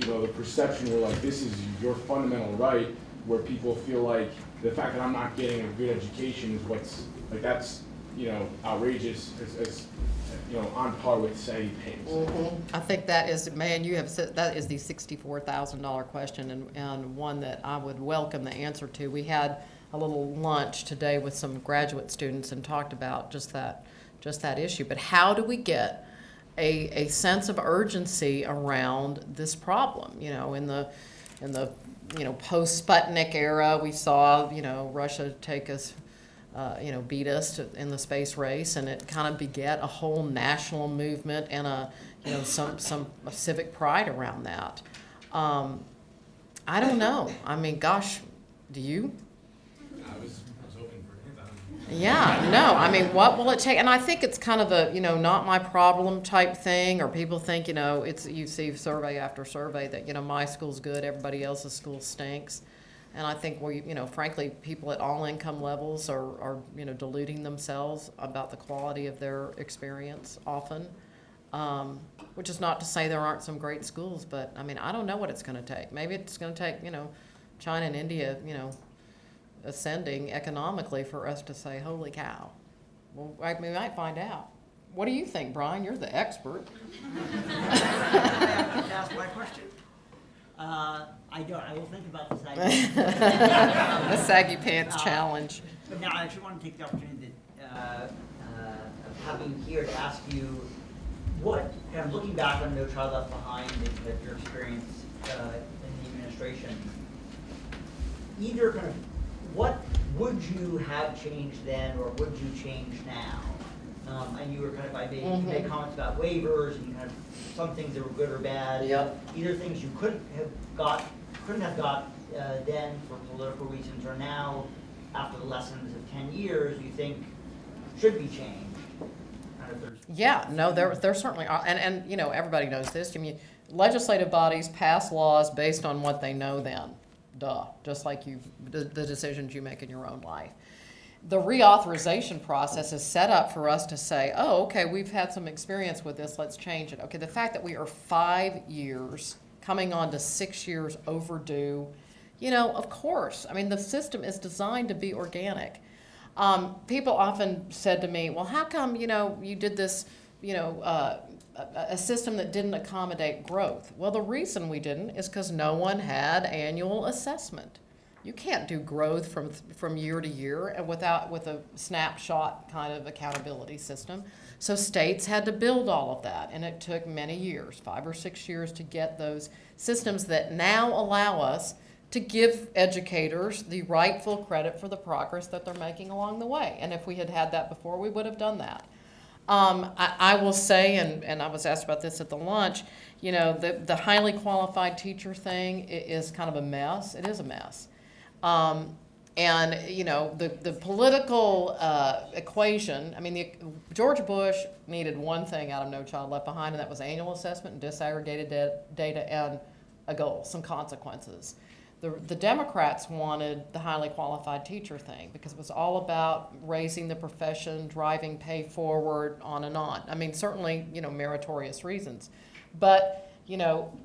know, the perception where, like, this is your fundamental right, where people feel like the fact that I'm not getting a good education is what's, like, that's, you know, outrageous, as you know, on par with society payments. Mm-hmm. I think that is, man, you have said that is the $64,000 question, and one that I would welcome the answer to. We had a little lunch today with some graduate students and talked about just that issue. But how do we get a sense of urgency around this problem? You know, in the post-Sputnik era, we saw Russia take us. You know, beat us in the space race, and it kind of begat a whole national movement and a, some civic pride around that. I don't know. I mean, gosh, do you? I was hoping for that. Yeah, no. I mean, what will it take? And I think it's kind of a, not my problem type thing, or people think, it's, you see survey after survey that, my school's good, everybody else's school stinks. And I think we, frankly, people at all income levels are deluding themselves about the quality of their experience often, which is not to say there aren't some great schools, but I mean, I don't know what it's going to take. Maybe it's going to take, China and India, ascending economically for us to say, holy cow. Well, we might find out. What do you think, Brian? You're the expert. That's my question. I don't. I will think about this idea. The saggy pants challenge. But now I actually want to take the opportunity of having you here to ask you what, kind of looking back on No Child Left Behind and your experience in the administration, either kind of what would you have changed then, or would you change now? And you were kind of, you made comments about waivers and kind of some things that were good or bad. Yep. Either things you couldn't have got then for political reasons, or now, after the lessons of 10 years, you think should be changed. Yeah, no, there certainly are, and everybody knows this. I mean, legislative bodies pass laws based on what they know then, duh. Just like the decisions you make in your own life. The reauthorization process is set up for us to say, oh, okay, we've had some experience with this, let's change it. Okay, the fact that we are 5 years, coming on to 6 years overdue, of course. I mean, the system is designed to be organic. People often said to me, well, how come, you did this, a system that didn't accommodate growth? Well, the reason we didn't is because no one had annual assessment. You can't do growth from year to year and with a snapshot kind of accountability system. So states had to build all of that, and it took many years, 5 or 6 years, to get those systems that now allow us to give educators the rightful credit for the progress that they're making along the way. And if we had had that before, we would have done that. I will say, and I was asked about this at the lunch, the highly qualified teacher thing is kind of a mess. It is a mess. And the political equation, I mean, George Bush needed one thing out of No Child Left Behind, and that was annual assessment and disaggregated data and a goal, some consequences. The Democrats wanted the highly qualified teacher thing because it was all about raising the profession, driving pay forward, on and on. I mean, certainly, meritorious reasons. But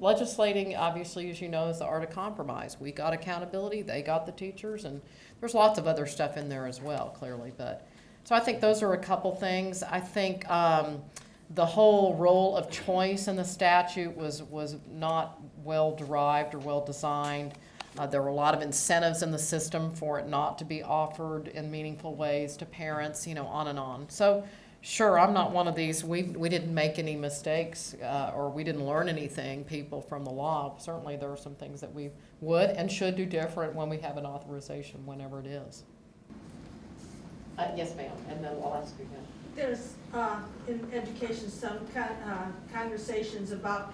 legislating, obviously, as you know, is the art of compromise. We got accountability, they got the teachers, and there's lots of other stuff in there as well, clearly. But so I think those are a couple things. I think the whole role of choice in the statute was not well derived or well designed. There were a lot of incentives in the system for it not to be offered in meaningful ways to parents, on and on. So. Sure, I'm not one of these, we didn't make any mistakes or we didn't learn anything, people, from the law. Certainly there are some things that we would and should do different when we have an authorization, whenever it is. Yes, ma'am, and then I'll ask you again. There's, in education, some conversations about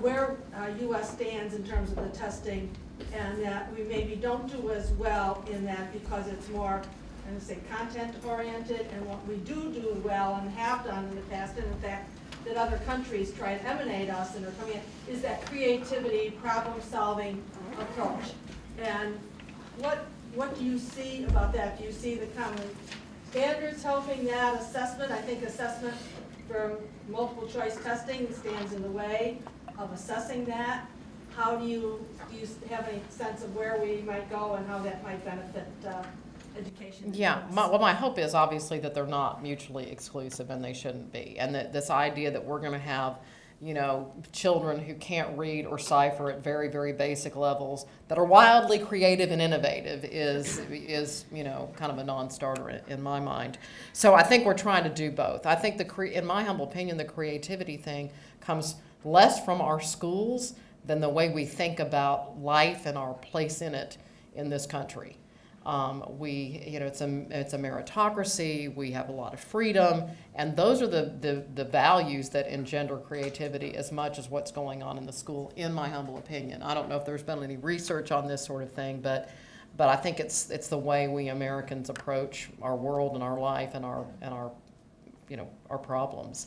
where U.S. stands in terms of the testing, and that we maybe don't do as well in that because it's more, and say, content-oriented, and what we do well and have done in the past, and in fact, that other countries try to emanate us and are coming in, is that creativity, problem-solving approach. And what do you see about that? Do you see the common standards helping that assessment? I think assessment from multiple choice testing stands in the way of assessing that. How do you have any sense of where we might go and how that might benefit education. Yeah, my hope is obviously that they're not mutually exclusive, and they shouldn't be. And that this idea that we're going to have, you know, children who can't read or cipher at very, very basic levels that are wildly creative and innovative is you know, kind of a non-starter in my mind. So I think we're trying to do both. I think in my humble opinion, the creativity thing comes less from our schools than the way we think about life and our place in it in this country. We, you know, it's a meritocracy, we have a lot of freedom, and those are the values that engender creativity as much as what's going on in the school, in my humble opinion. I don't know if there's been any research on this sort of thing, but I think it's the way we Americans approach our world and our life and our you know, our problems.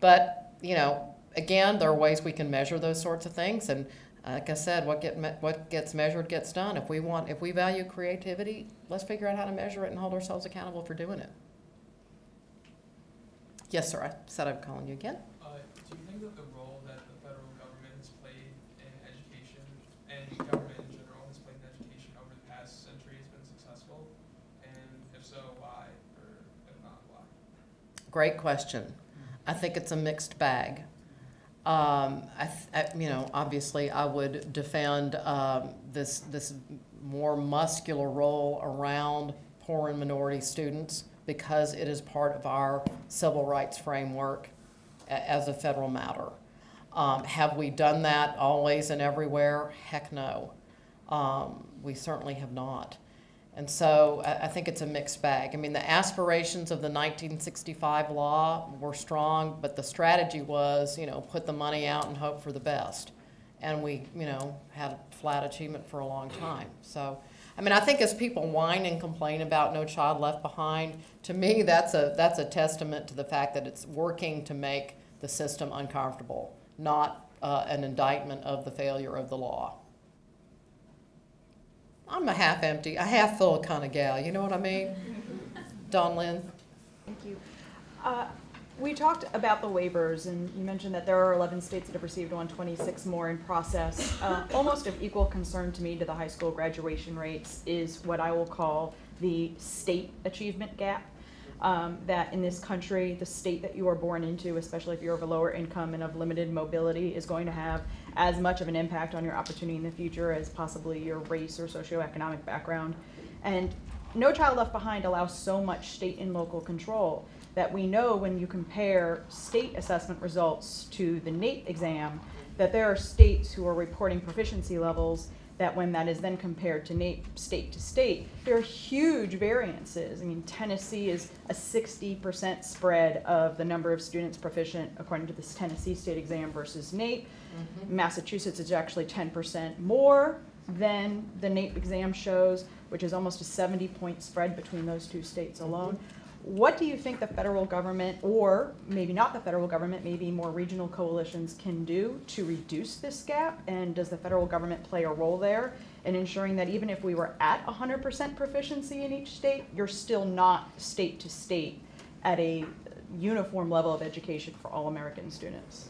But, you know, again, there are ways we can measure those sorts of things, and like I said, what gets measured gets done. If we value creativity, let's figure out how to measure it and hold ourselves accountable for doing it. Yes, sir. I said I'm calling you again. Do you think that the role that the federal government has played in education, and government in general has played in education over the past century, has been successful? And if so, why? Or if not, why? Great question. I think it's a mixed bag. You know, obviously, I would defend this more muscular role around poor and minority students because it is part of our civil rights framework as a federal matter. Have we done that always and everywhere? Heck no. We certainly have not. And so I think it's a mixed bag. I mean, the aspirations of the 1965 law were strong, but the strategy was, you know, put the money out and hope for the best. And we, you know, had flat achievement for a long time. So, I mean, I think as people whine and complain about No Child Left Behind, to me, that's a testament to the fact that it's working to make the system uncomfortable, not an indictment of the failure of the law. I'm a half full kind of gal, you know what I mean? Dawn Lynn. Thank you. We talked about the waivers, and you mentioned that there are 11 states that have received one, 26 more in process. Almost of equal concern to me to the high school graduation rates is what I will call the state achievement gap. That in this country, the state that you are born into, especially if you're of a lower income and of limited mobility, is going to have as much of an impact on your opportunity in the future as possibly your race or socioeconomic background. And No Child Left Behind allows so much state and local control that we know when you compare state assessment results to the NAEP exam, that there are states who are reporting proficiency levels that when that is then compared to NAEP state to state, there are huge variances. I mean, Tennessee is a 60% spread of the number of students proficient according to this Tennessee state exam versus NAEP. Mm-hmm. Massachusetts is actually 10% more than the NAEP exam shows, which is almost a 70-point spread between those two states alone. Mm-hmm. What do you think the federal government, or maybe not the federal government, maybe more regional coalitions can do to reduce this gap? And does the federal government play a role there in ensuring that even if we were at 100% proficiency in each state, you're still not state to state at a uniform level of education for all American students?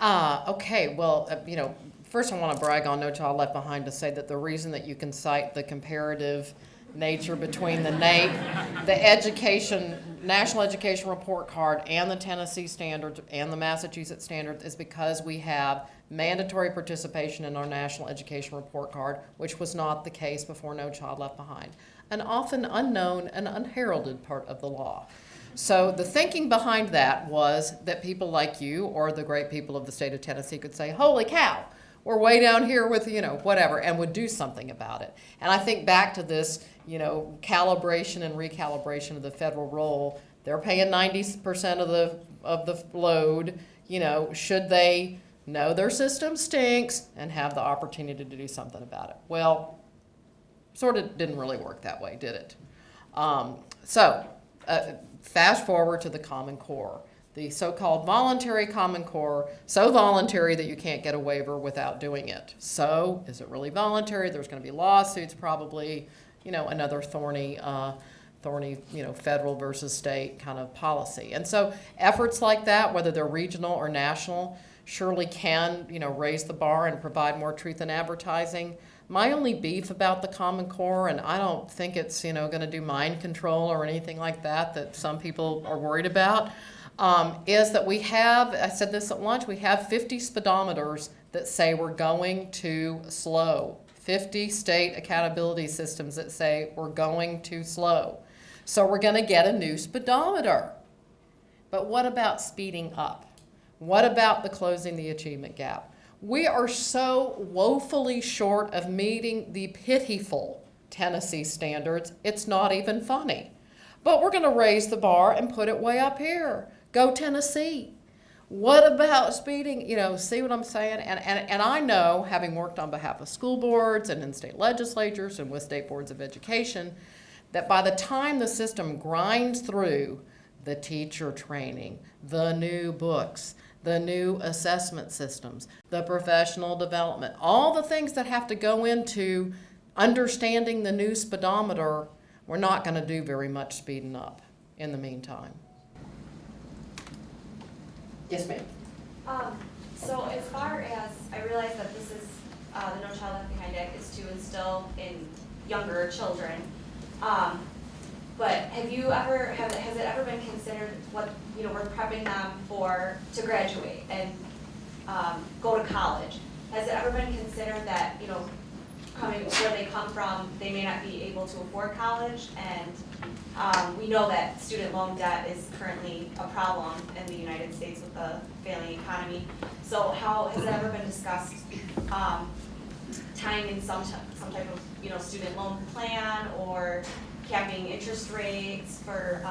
Okay, well, you know, first I want to brag on No Child Left Behind to say that the reason that you can cite the comparative nature between the NAEP, the National Education Report Card, and the Tennessee standards and the Massachusetts standards is because we have mandatory participation in our National Education Report Card, which was not the case before No Child Left Behind, an often unknown and unheralded part of the law. So the thinking behind that was that people like you or the great people of the state of Tennessee could say, holy cow, we're way down here with, you know, whatever, and would do something about it. And I think back to this, you know, calibration and recalibration of the federal role. They're paying 90% of the load. You know, should they know their system stinks and have the opportunity to do something about it? Well, sort of didn't really work that way, did it? So fast forward to the Common Core. The so-called voluntary Common Core, so voluntary that you can't get a waiver without doing it. So, is it really voluntary? There's going to be lawsuits probably, you know, another thorny, you know, federal versus state kind of policy. And so efforts like that, whether they're regional or national, surely can, you know, raise the bar and provide more truth in advertising. My only beef about the Common Core, and I don't think it's, you know, going to do mind control or anything like that that some people are worried about, is that we have, I said this at lunch, we have 50 speedometers that say we're going too slow. 50 state accountability systems that say we're going too slow. So we're going to get a new speedometer. But what about speeding up? What about the closing the achievement gap? We are so woefully short of meeting the pitiful Tennessee standards, it's not even funny. But we're going to raise the bar and put it way up here. Go Tennessee. What about speeding? You know, see what I'm saying? And I know, having worked on behalf of school boards and in state legislatures and with state boards of education, that by the time the system grinds through the teacher training, the new books, the new assessment systems, the professional development, all the things that have to go into understanding the new speedometer, we're not going to do very much speeding up in the meantime. Yes, ma'am. So as far as, I realize that this is, the No Child Left Behind Act is to instill in younger children, but have you ever, has it ever been considered what, you know, we're prepping them for, to graduate and go to college. Has it ever been considered that, you know, coming where they come from, they may not be able to afford college, and we know that student loan debt is currently a problem in the United States with the failing economy. So how has it ever been discussed tying in some type of, you know, student loan plan or capping interest rates for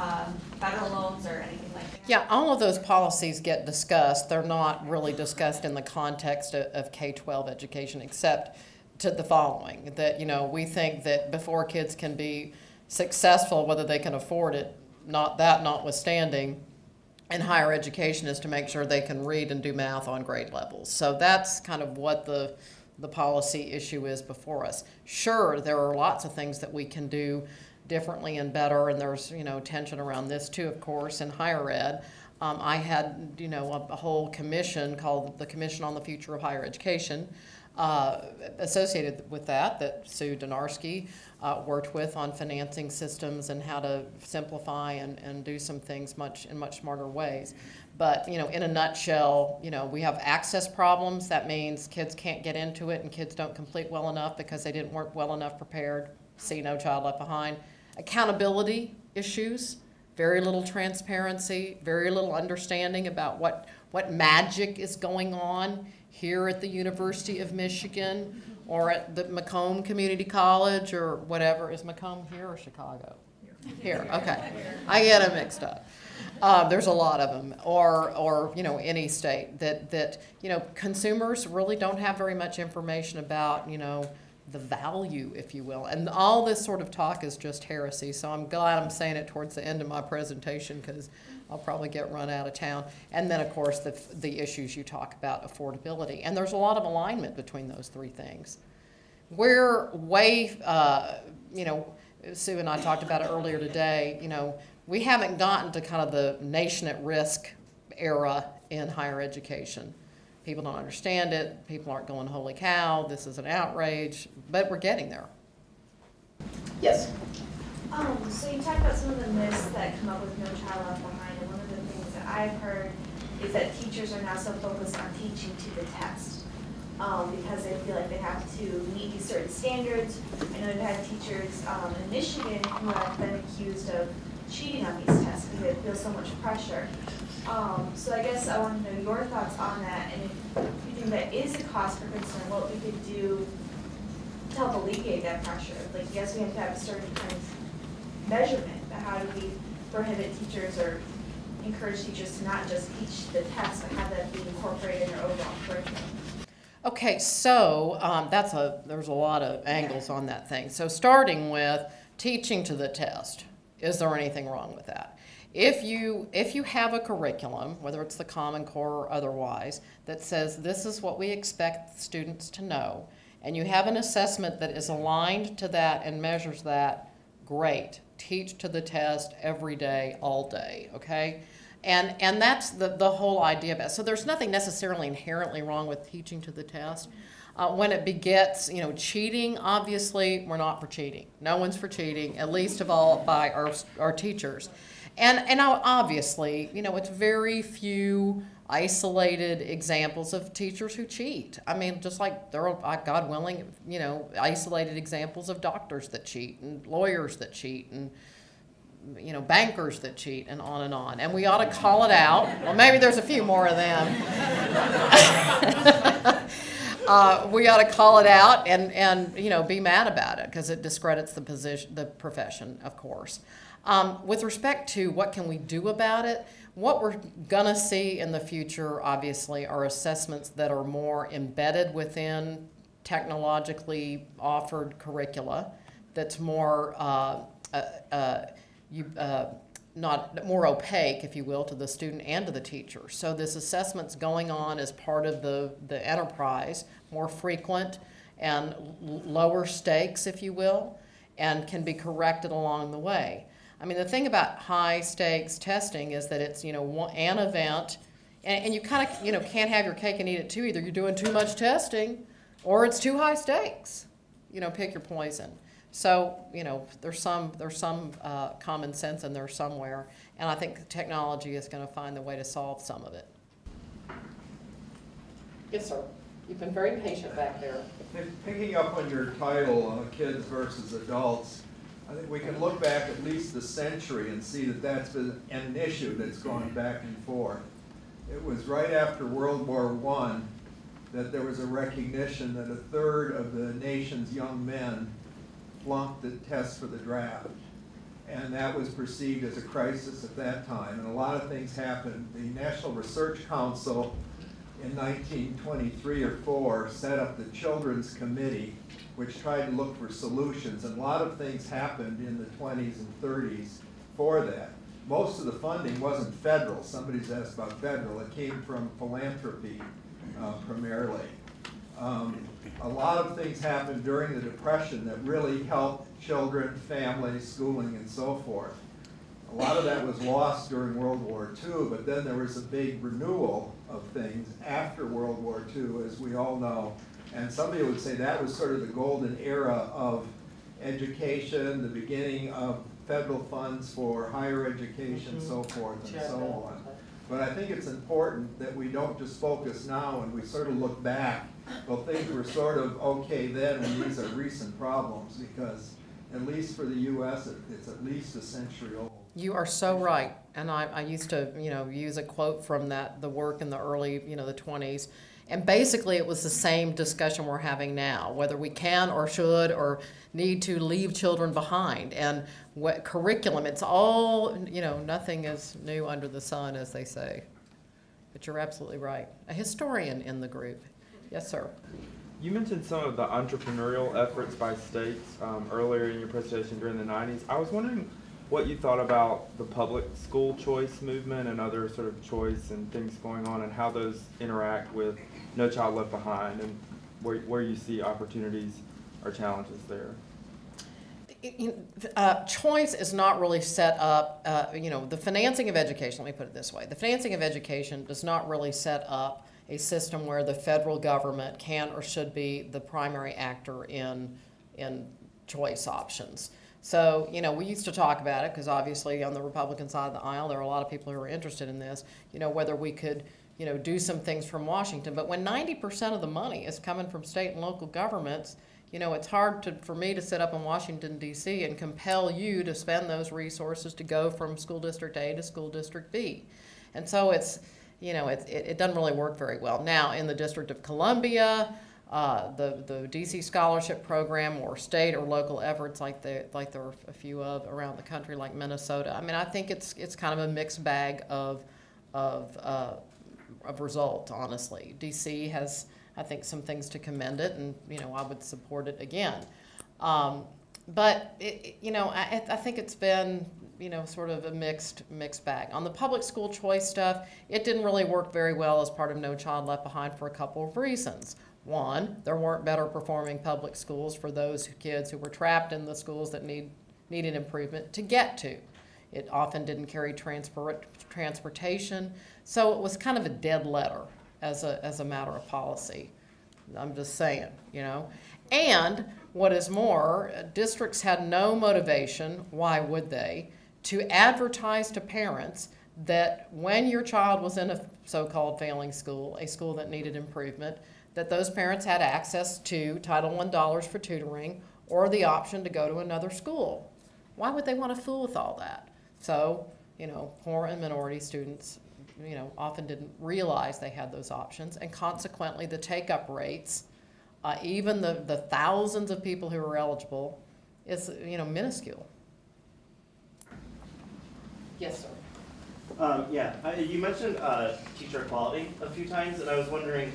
federal loans or anything like that? Yeah, all of those policies get discussed. They're not really discussed in the context of K-12 education, except to the following, that, you know, we think that before kids can be successful, whether they can afford it, not that notwithstanding, in higher education is to make sure they can read and do math on grade levels. So that's kind of what the policy issue is before us. Sure, there are lots of things that we can do differently and better, and there's, you know, tension around this too, of course, in higher ed. I had, you know, a whole commission called the Commission on the Future of Higher Education associated with that Sue Dinarski worked with on financing systems and how to simplify and do some things in much smarter ways. But, you know, in a nutshell, you know, we have access problems. That means kids can't get into it and kids don't complete well enough because they didn't work well enough prepared. See No Child Left Behind. Accountability issues, very little transparency, very little understanding about what magic is going on here at the University of Michigan or at the Macomb Community College or whatever. Is Macomb here or Chicago? Here, okay. I get them mixed up. There's a lot of them, or you know, any state that you know, consumers really don't have very much information about, you know, the value, if you will. And all this sort of talk is just heresy, so I'm glad I'm saying it towards the end of my presentation because I'll probably get run out of town. And then, of course, the issues you talk about, affordability. And there's a lot of alignment between those three things. We're way, you know, Sue and I talked about it earlier today, you know, we haven't gotten to kind of the nation at risk era in higher education. People don't understand it. People aren't going, holy cow, this is an outrage. But we're getting there. Yes? So you talked about some of the myths that come up with No Child Left Behind. And one of the things that I've heard is that teachers are now so focused on teaching to the test because they feel like they have to meet these certain standards. I know we've had teachers in Michigan who have been accused of cheating on these tests because they feel so much pressure. So I guess I want to know your thoughts on that, and if you think that is a cause for concern, what we could do to help alleviate that pressure. Like, yes, we have to have a certain kind of measurement, but how do we prohibit teachers or encourage teachers to not just teach the test, but have that be incorporated in their overall curriculum? Okay, so there's a lot of angles on that thing. So starting with teaching to the test, is there anything wrong with that? If you have a curriculum, whether it's the Common Core or otherwise, that says this is what we expect students to know, and you have an assessment that is aligned to that and measures that, great. Teach to the test every day, all day, okay? And that's the whole idea of it. So there's nothing necessarily inherently wrong with teaching to the test. When it begets, you know, cheating, obviously, we're not for cheating. No one's for cheating, at least of all by our teachers. And obviously, you know, it's very few isolated examples of teachers who cheat. I mean, just like there are, God willing, you know, isolated examples of doctors that cheat and lawyers that cheat and, you know, bankers that cheat and on and on. And we ought to call it out. Well, maybe there's a few more of them. We ought to call it out and you know, be mad about it because it discredits the position, the profession, of course. With respect to what can we do about it, what we're gonna see in the future, obviously, are assessments that are more embedded within technologically offered curricula. That's more not more opaque, if you will, to the student and to the teacher. So this assessment's going on as part of the enterprise, more frequent and lower stakes, if you will, and can be corrected along the way. I mean, the thing about high stakes testing is that it's, you know, an event, and you kind of, you know, can't have your cake and eat it too. Either you're doing too much testing, or it's too high stakes. You know, pick your poison. So, you know, there's some common sense in there somewhere, and I think technology is going to find the way to solve some of it. Yes, sir. You've been very patient back there. Picking up on your title on kids versus adults, I think we can look back at least a century and see that that's been an issue that's gone back and forth. It was right after World War I that there was a recognition that a third of the nation's young men flunked the test for the draft. And that was perceived as a crisis at that time. And a lot of things happened. The National Research Council in 1923 or 4 set up the Children's Committee, which tried to look for solutions. And a lot of things happened in the 20s and 30s for that. Most of the funding wasn't federal. Somebody's asked about federal. It came from philanthropy primarily. A lot of things happened during the Depression that really helped children, families, schooling, and so forth. A lot of that was lost during World War II, but then there was a big renewal of things after World War II, as we all know. And somebody would say that was sort of the golden era of education, the beginning of federal funds for higher education, so forth and so on. But I think it's important that we don't just focus now and we sort of look back. Well, things were sort of okay then, and these are recent problems, because at least for the U.S., it's at least a century old. You are so right. And I used to, you know, use a quote from that, the work in the early, you know, the 20s. And basically, it was the same discussion we're having now, whether we can or should or need to leave children behind. And what curriculum, it's all, you know, nothing is new under the sun, as they say. But you're absolutely right. A historian in the group. Yes, sir. You mentioned some of the entrepreneurial efforts by states earlier in your presentation during the 90s. I was wondering what you thought about the public school choice movement and other sort of choice and things going on and how those interact with No Child Left Behind and where you see opportunities or challenges there. Choice is not really set up, you know, the financing of education, let me put it this way, the financing of education does not really set up a system where the federal government can or should be the primary actor in choice options. So, you know, we used to talk about it because obviously on the Republican side of the aisle there are a lot of people who are interested in this, you know, whether we could, you know, do some things from Washington. But when 90% of the money is coming from state and local governments, you know, it's hard for me to sit up in Washington, D.C. and compel you to spend those resources to go from school district A to school district B. And so it's, you know, it doesn't really work very well. Now, in the District of Columbia, the DC Scholarship Program or state or local efforts like there are a few of around the country, like Minnesota. I mean, I think it's kind of a mixed bag of results, honestly. DC has, I think, some things to commend it, and, you know, I would support it again. But, you know, I think it's been, you know, sort of a mixed bag. On the public school choice stuff, it didn't really work very well as part of No Child Left Behind for a couple of reasons. One, there weren't better performing public schools for those kids who were trapped in the schools that needed improvement to get to. It often didn't carry transportation. So it was kind of a dead letter as a matter of policy. I'm just saying, you know. And what is more, districts had no motivation, why would they, to advertise to parents that when your child was in a so-called failing school, a school that needed improvement, that those parents had access to Title I dollars for tutoring or the option to go to another school. Why would they want to fool with all that? So, you know, poor and minority students, you know, often didn't realize they had those options, and consequently the take-up rates, even the thousands of people who were eligible, is, you know, minuscule. Yes, sir. You mentioned teacher equality a few times, and I was wondering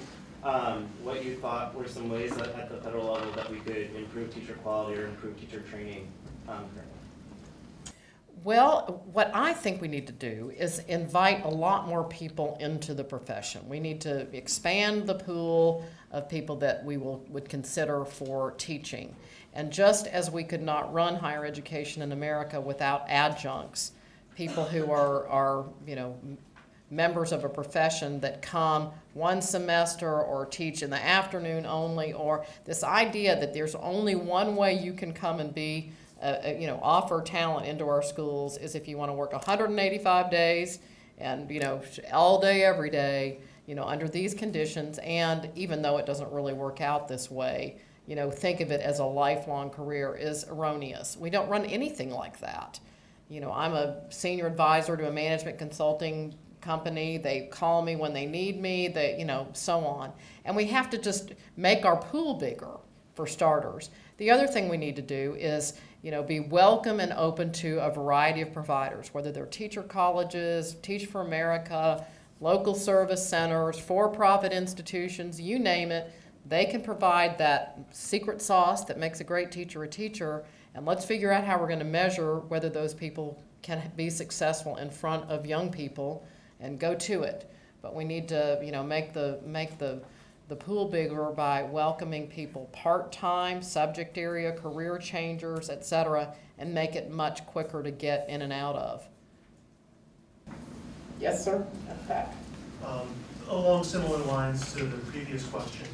what you thought were some ways that, at the federal level, that we could improve teacher quality or improve teacher training. Well, what I think we need to do is invite a lot more people into the profession. We need to expand the pool of people that we would consider for teaching. And just as we could not run higher education in America without adjuncts, people who are you know, members of a profession that come one semester or teach in the afternoon only, or this idea that there's only one way you can come and be you know, offer talent into our schools is if you want to work 185 days and, you know, all day, every day, you know, under these conditions. And even though it doesn't really work out this way, you know, think of it as a lifelong career is erroneous. We don't run anything like that. You know, I'm a senior advisor to a management consulting company. They call me when they need me, they, you know, so on. And we have to just make our pool bigger, for starters. The other thing we need to do is, you know, be welcome and open to a variety of providers, whether they're teacher colleges, Teach for America, local service centers, for-profit institutions, you name it. They can provide that secret sauce that makes a great teacher a teacher, and let's figure out how we're going to measure whether those people can be successful in front of young people and go to it. But we need to, you know, make the pool bigger by welcoming people part-time, subject area, career changers, etc., and make it much quicker to get in and out of. Yes, sir. Along similar lines to the previous question,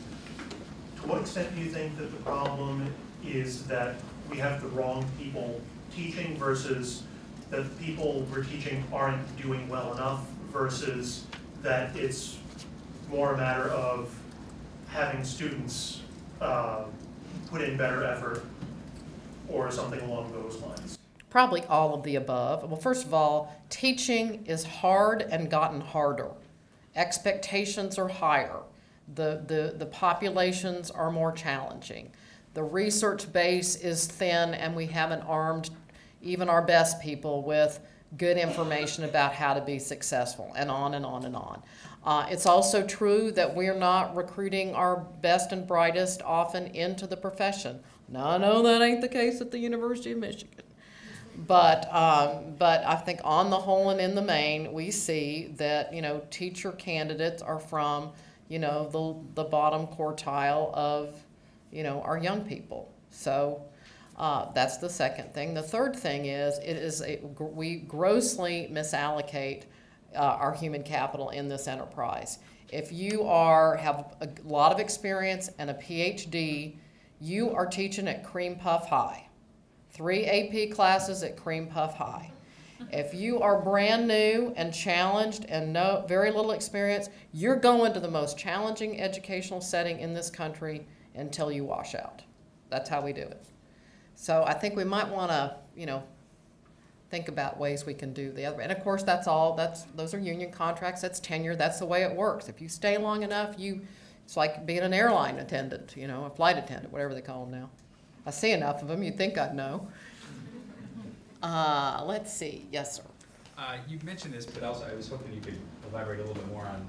to what extent do you think that the problem is that we have the wrong people teaching versus that the people we're teaching aren't doing well enough versus that it's more a matter of having students put in better effort or something along those lines? Probably all of the above. Well, first of all, teaching is hard and gotten harder. Expectations are higher. The populations are more challenging. The research base is thin, and we haven't armed even our best people with good information about how to be successful, and on and on and on. It's also true that we're not recruiting our best and brightest often into the profession. Now, no, that ain't the case at the University of Michigan. But I think on the whole and in the main, we see that, you know, teacher candidates are from, you know, the bottom quartile of, you know, our young people. So that's the second thing. The third thing is, we grossly misallocate our human capital in this enterprise. If you have a lot of experience and a PhD, you are teaching at cream puff high. 3 AP classes at cream puff high. If you are brand new and challenged and very little experience, you're going to the most challenging educational setting in this country until you wash out. That's how we do it. So I think we might want to, you know, think about ways we can do the other. And of course, those are union contracts, that's tenure, that's the way it works. If you stay long enough, it's like being an airline attendant, you know, a flight attendant, whatever they call them now. I see enough of them, you'd think I'd know. Let's see, yes, sir. You mentioned this, but also I was hoping you could elaborate a little bit more on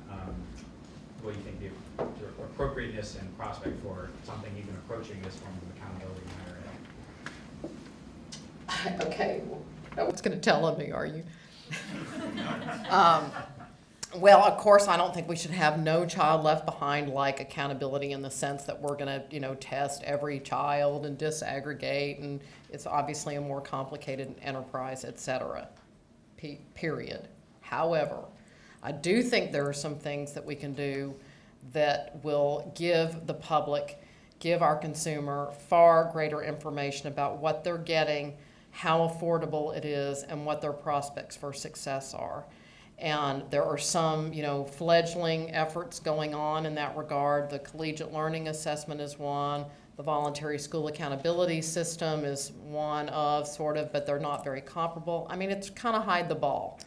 what you think the appropriateness and prospect for something even approaching this form of accountability in higher ed. Okay. No one's going to tell on me, are you? Well, of course, I don't think we should have No Child Left Behind like accountability in the sense that we're going to, you know, test every child and disaggregate, and it's obviously a more complicated enterprise, etc. period. However, I do think there are some things that we can do that will give the public, give our consumer far greater information about what they're getting, how affordable it is, and what their prospects for success are. And there are some, you know, fledgling efforts going on in that regard. The collegiate learning assessment is one. The voluntary school accountability system is one of sort of, but they're not very comparable. I mean, it's kind of hide the ball.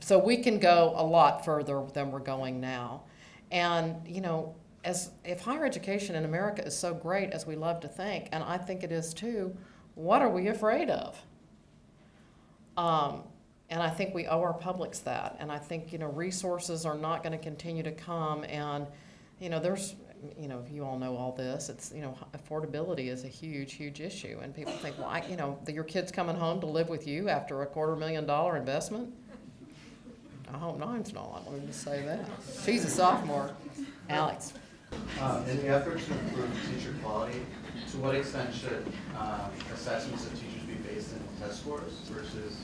So we can go a lot further than we're going now. And, you know, as if higher education in America is so great as we love to think, and I think it is too, what are we afraid of? And I think we owe our publics that. And I think, you know, resources are not going to continue to come. And, you know, there's, you know, you all know all this. It's, you know, affordability is a huge, huge issue. And people think, well, you know, your kid's coming home to live with you after a $250,000 investment? I hope mine's not. Let me just say that. She's a sophomore. Alex. In the effort to improve teacher quality, to what extent should assessments of teachers be based in test scores versus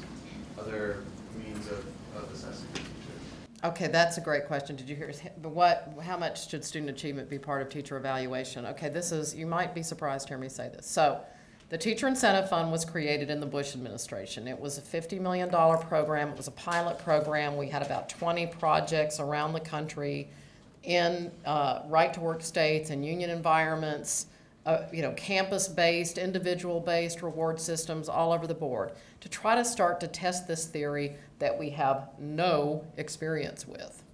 other means of assessing teachers? Okay, that's a great question. Did you hear? How much should student achievement be part of teacher evaluation? Okay, this is, you might be surprised to hear me say this. So, the Teacher Incentive Fund was created in the Bush administration. It was a $50 million program. It was a pilot program. We had about 20 projects around the country in right-to-work states and union environments, you know, campus-based, individual-based reward systems all over the board to try to start to test this theory that we have no experience with.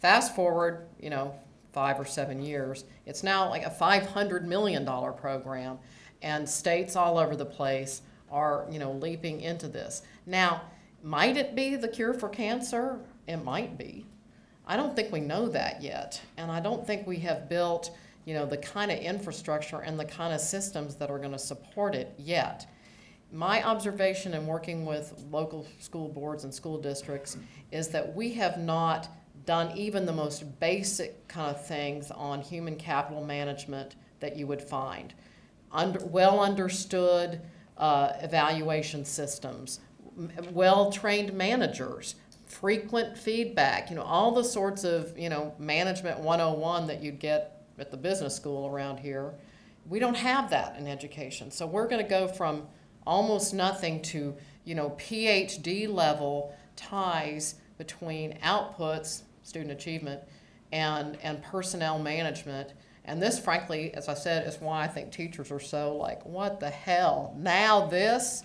Fast forward, you know, 5 or 7 years, it's now like a $500 million program, and states all over the place are, you know, leaping into this. Now, might it be the cure for cancer? It might be. I don't think we know that yet, and I don't think we have built, you know, the kind of infrastructure and the kind of systems that are going to support it yet. My observation in working with local school boards and school districts is that we have not done even the most basic kind of things on human capital management that you would find. Well understood evaluation systems, well-trained managers, frequent feedback, you know, all the sorts of, you know, management 101 that you'd get at the business school around here. We don't have that in education. So we're going to go from almost nothing to, you know, PhD level ties between outputs, student achievement, and personnel management. And this, frankly, as I said, is why I think teachers are so like, what the hell, now this?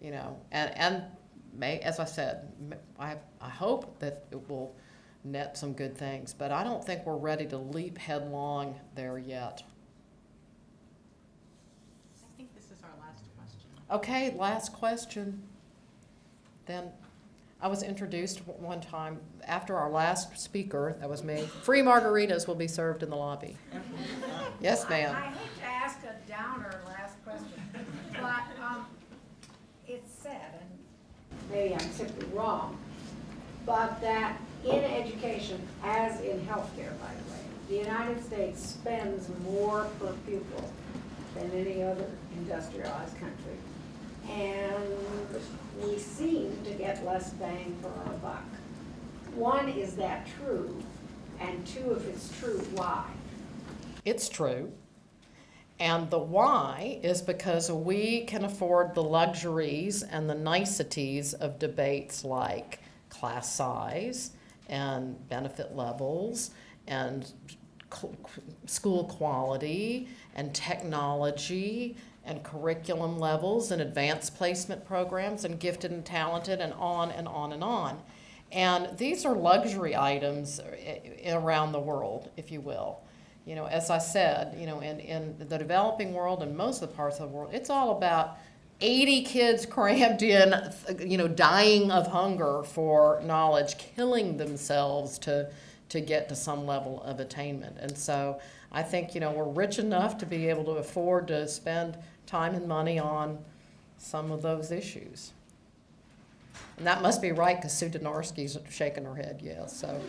You know, as I said, I hope that it will net some good things, but I don't think we're ready to leap headlong there yet. I think this is our last question. Okay, last question. Then I was introduced one time after our last speaker, that was me, free margaritas will be served in the lobby. Yes, ma'am. I hate to ask a downer last question, but it's sad, and maybe I'm simply wrong, but that in education, as in healthcare, by the way, the United States spends more per pupil than any other industrialized country. And we seem to get less bang for our buck. One, is that true? And two, if it's true, why? It's true. And the why is because we can afford the luxuries and the niceties of debates like class size and benefit levels and school quality and technology and curriculum levels and advanced placement programs and gifted and talented and on and on and on. And these are luxury items around the world, if you will. You know, as I said, you know, in the developing world and most of the parts of the world, it's all about 80 kids crammed in, you know, dying of hunger for knowledge, killing themselves to get to some level of attainment. And so I think, you know, we're rich enough to be able to afford to spend time and money on some of those issues. And that must be right, because Sue Dinarski's shaking her head, yes. So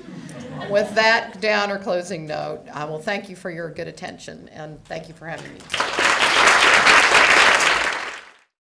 with that downer closing note, I will thank you for your good attention, and thank you for having me.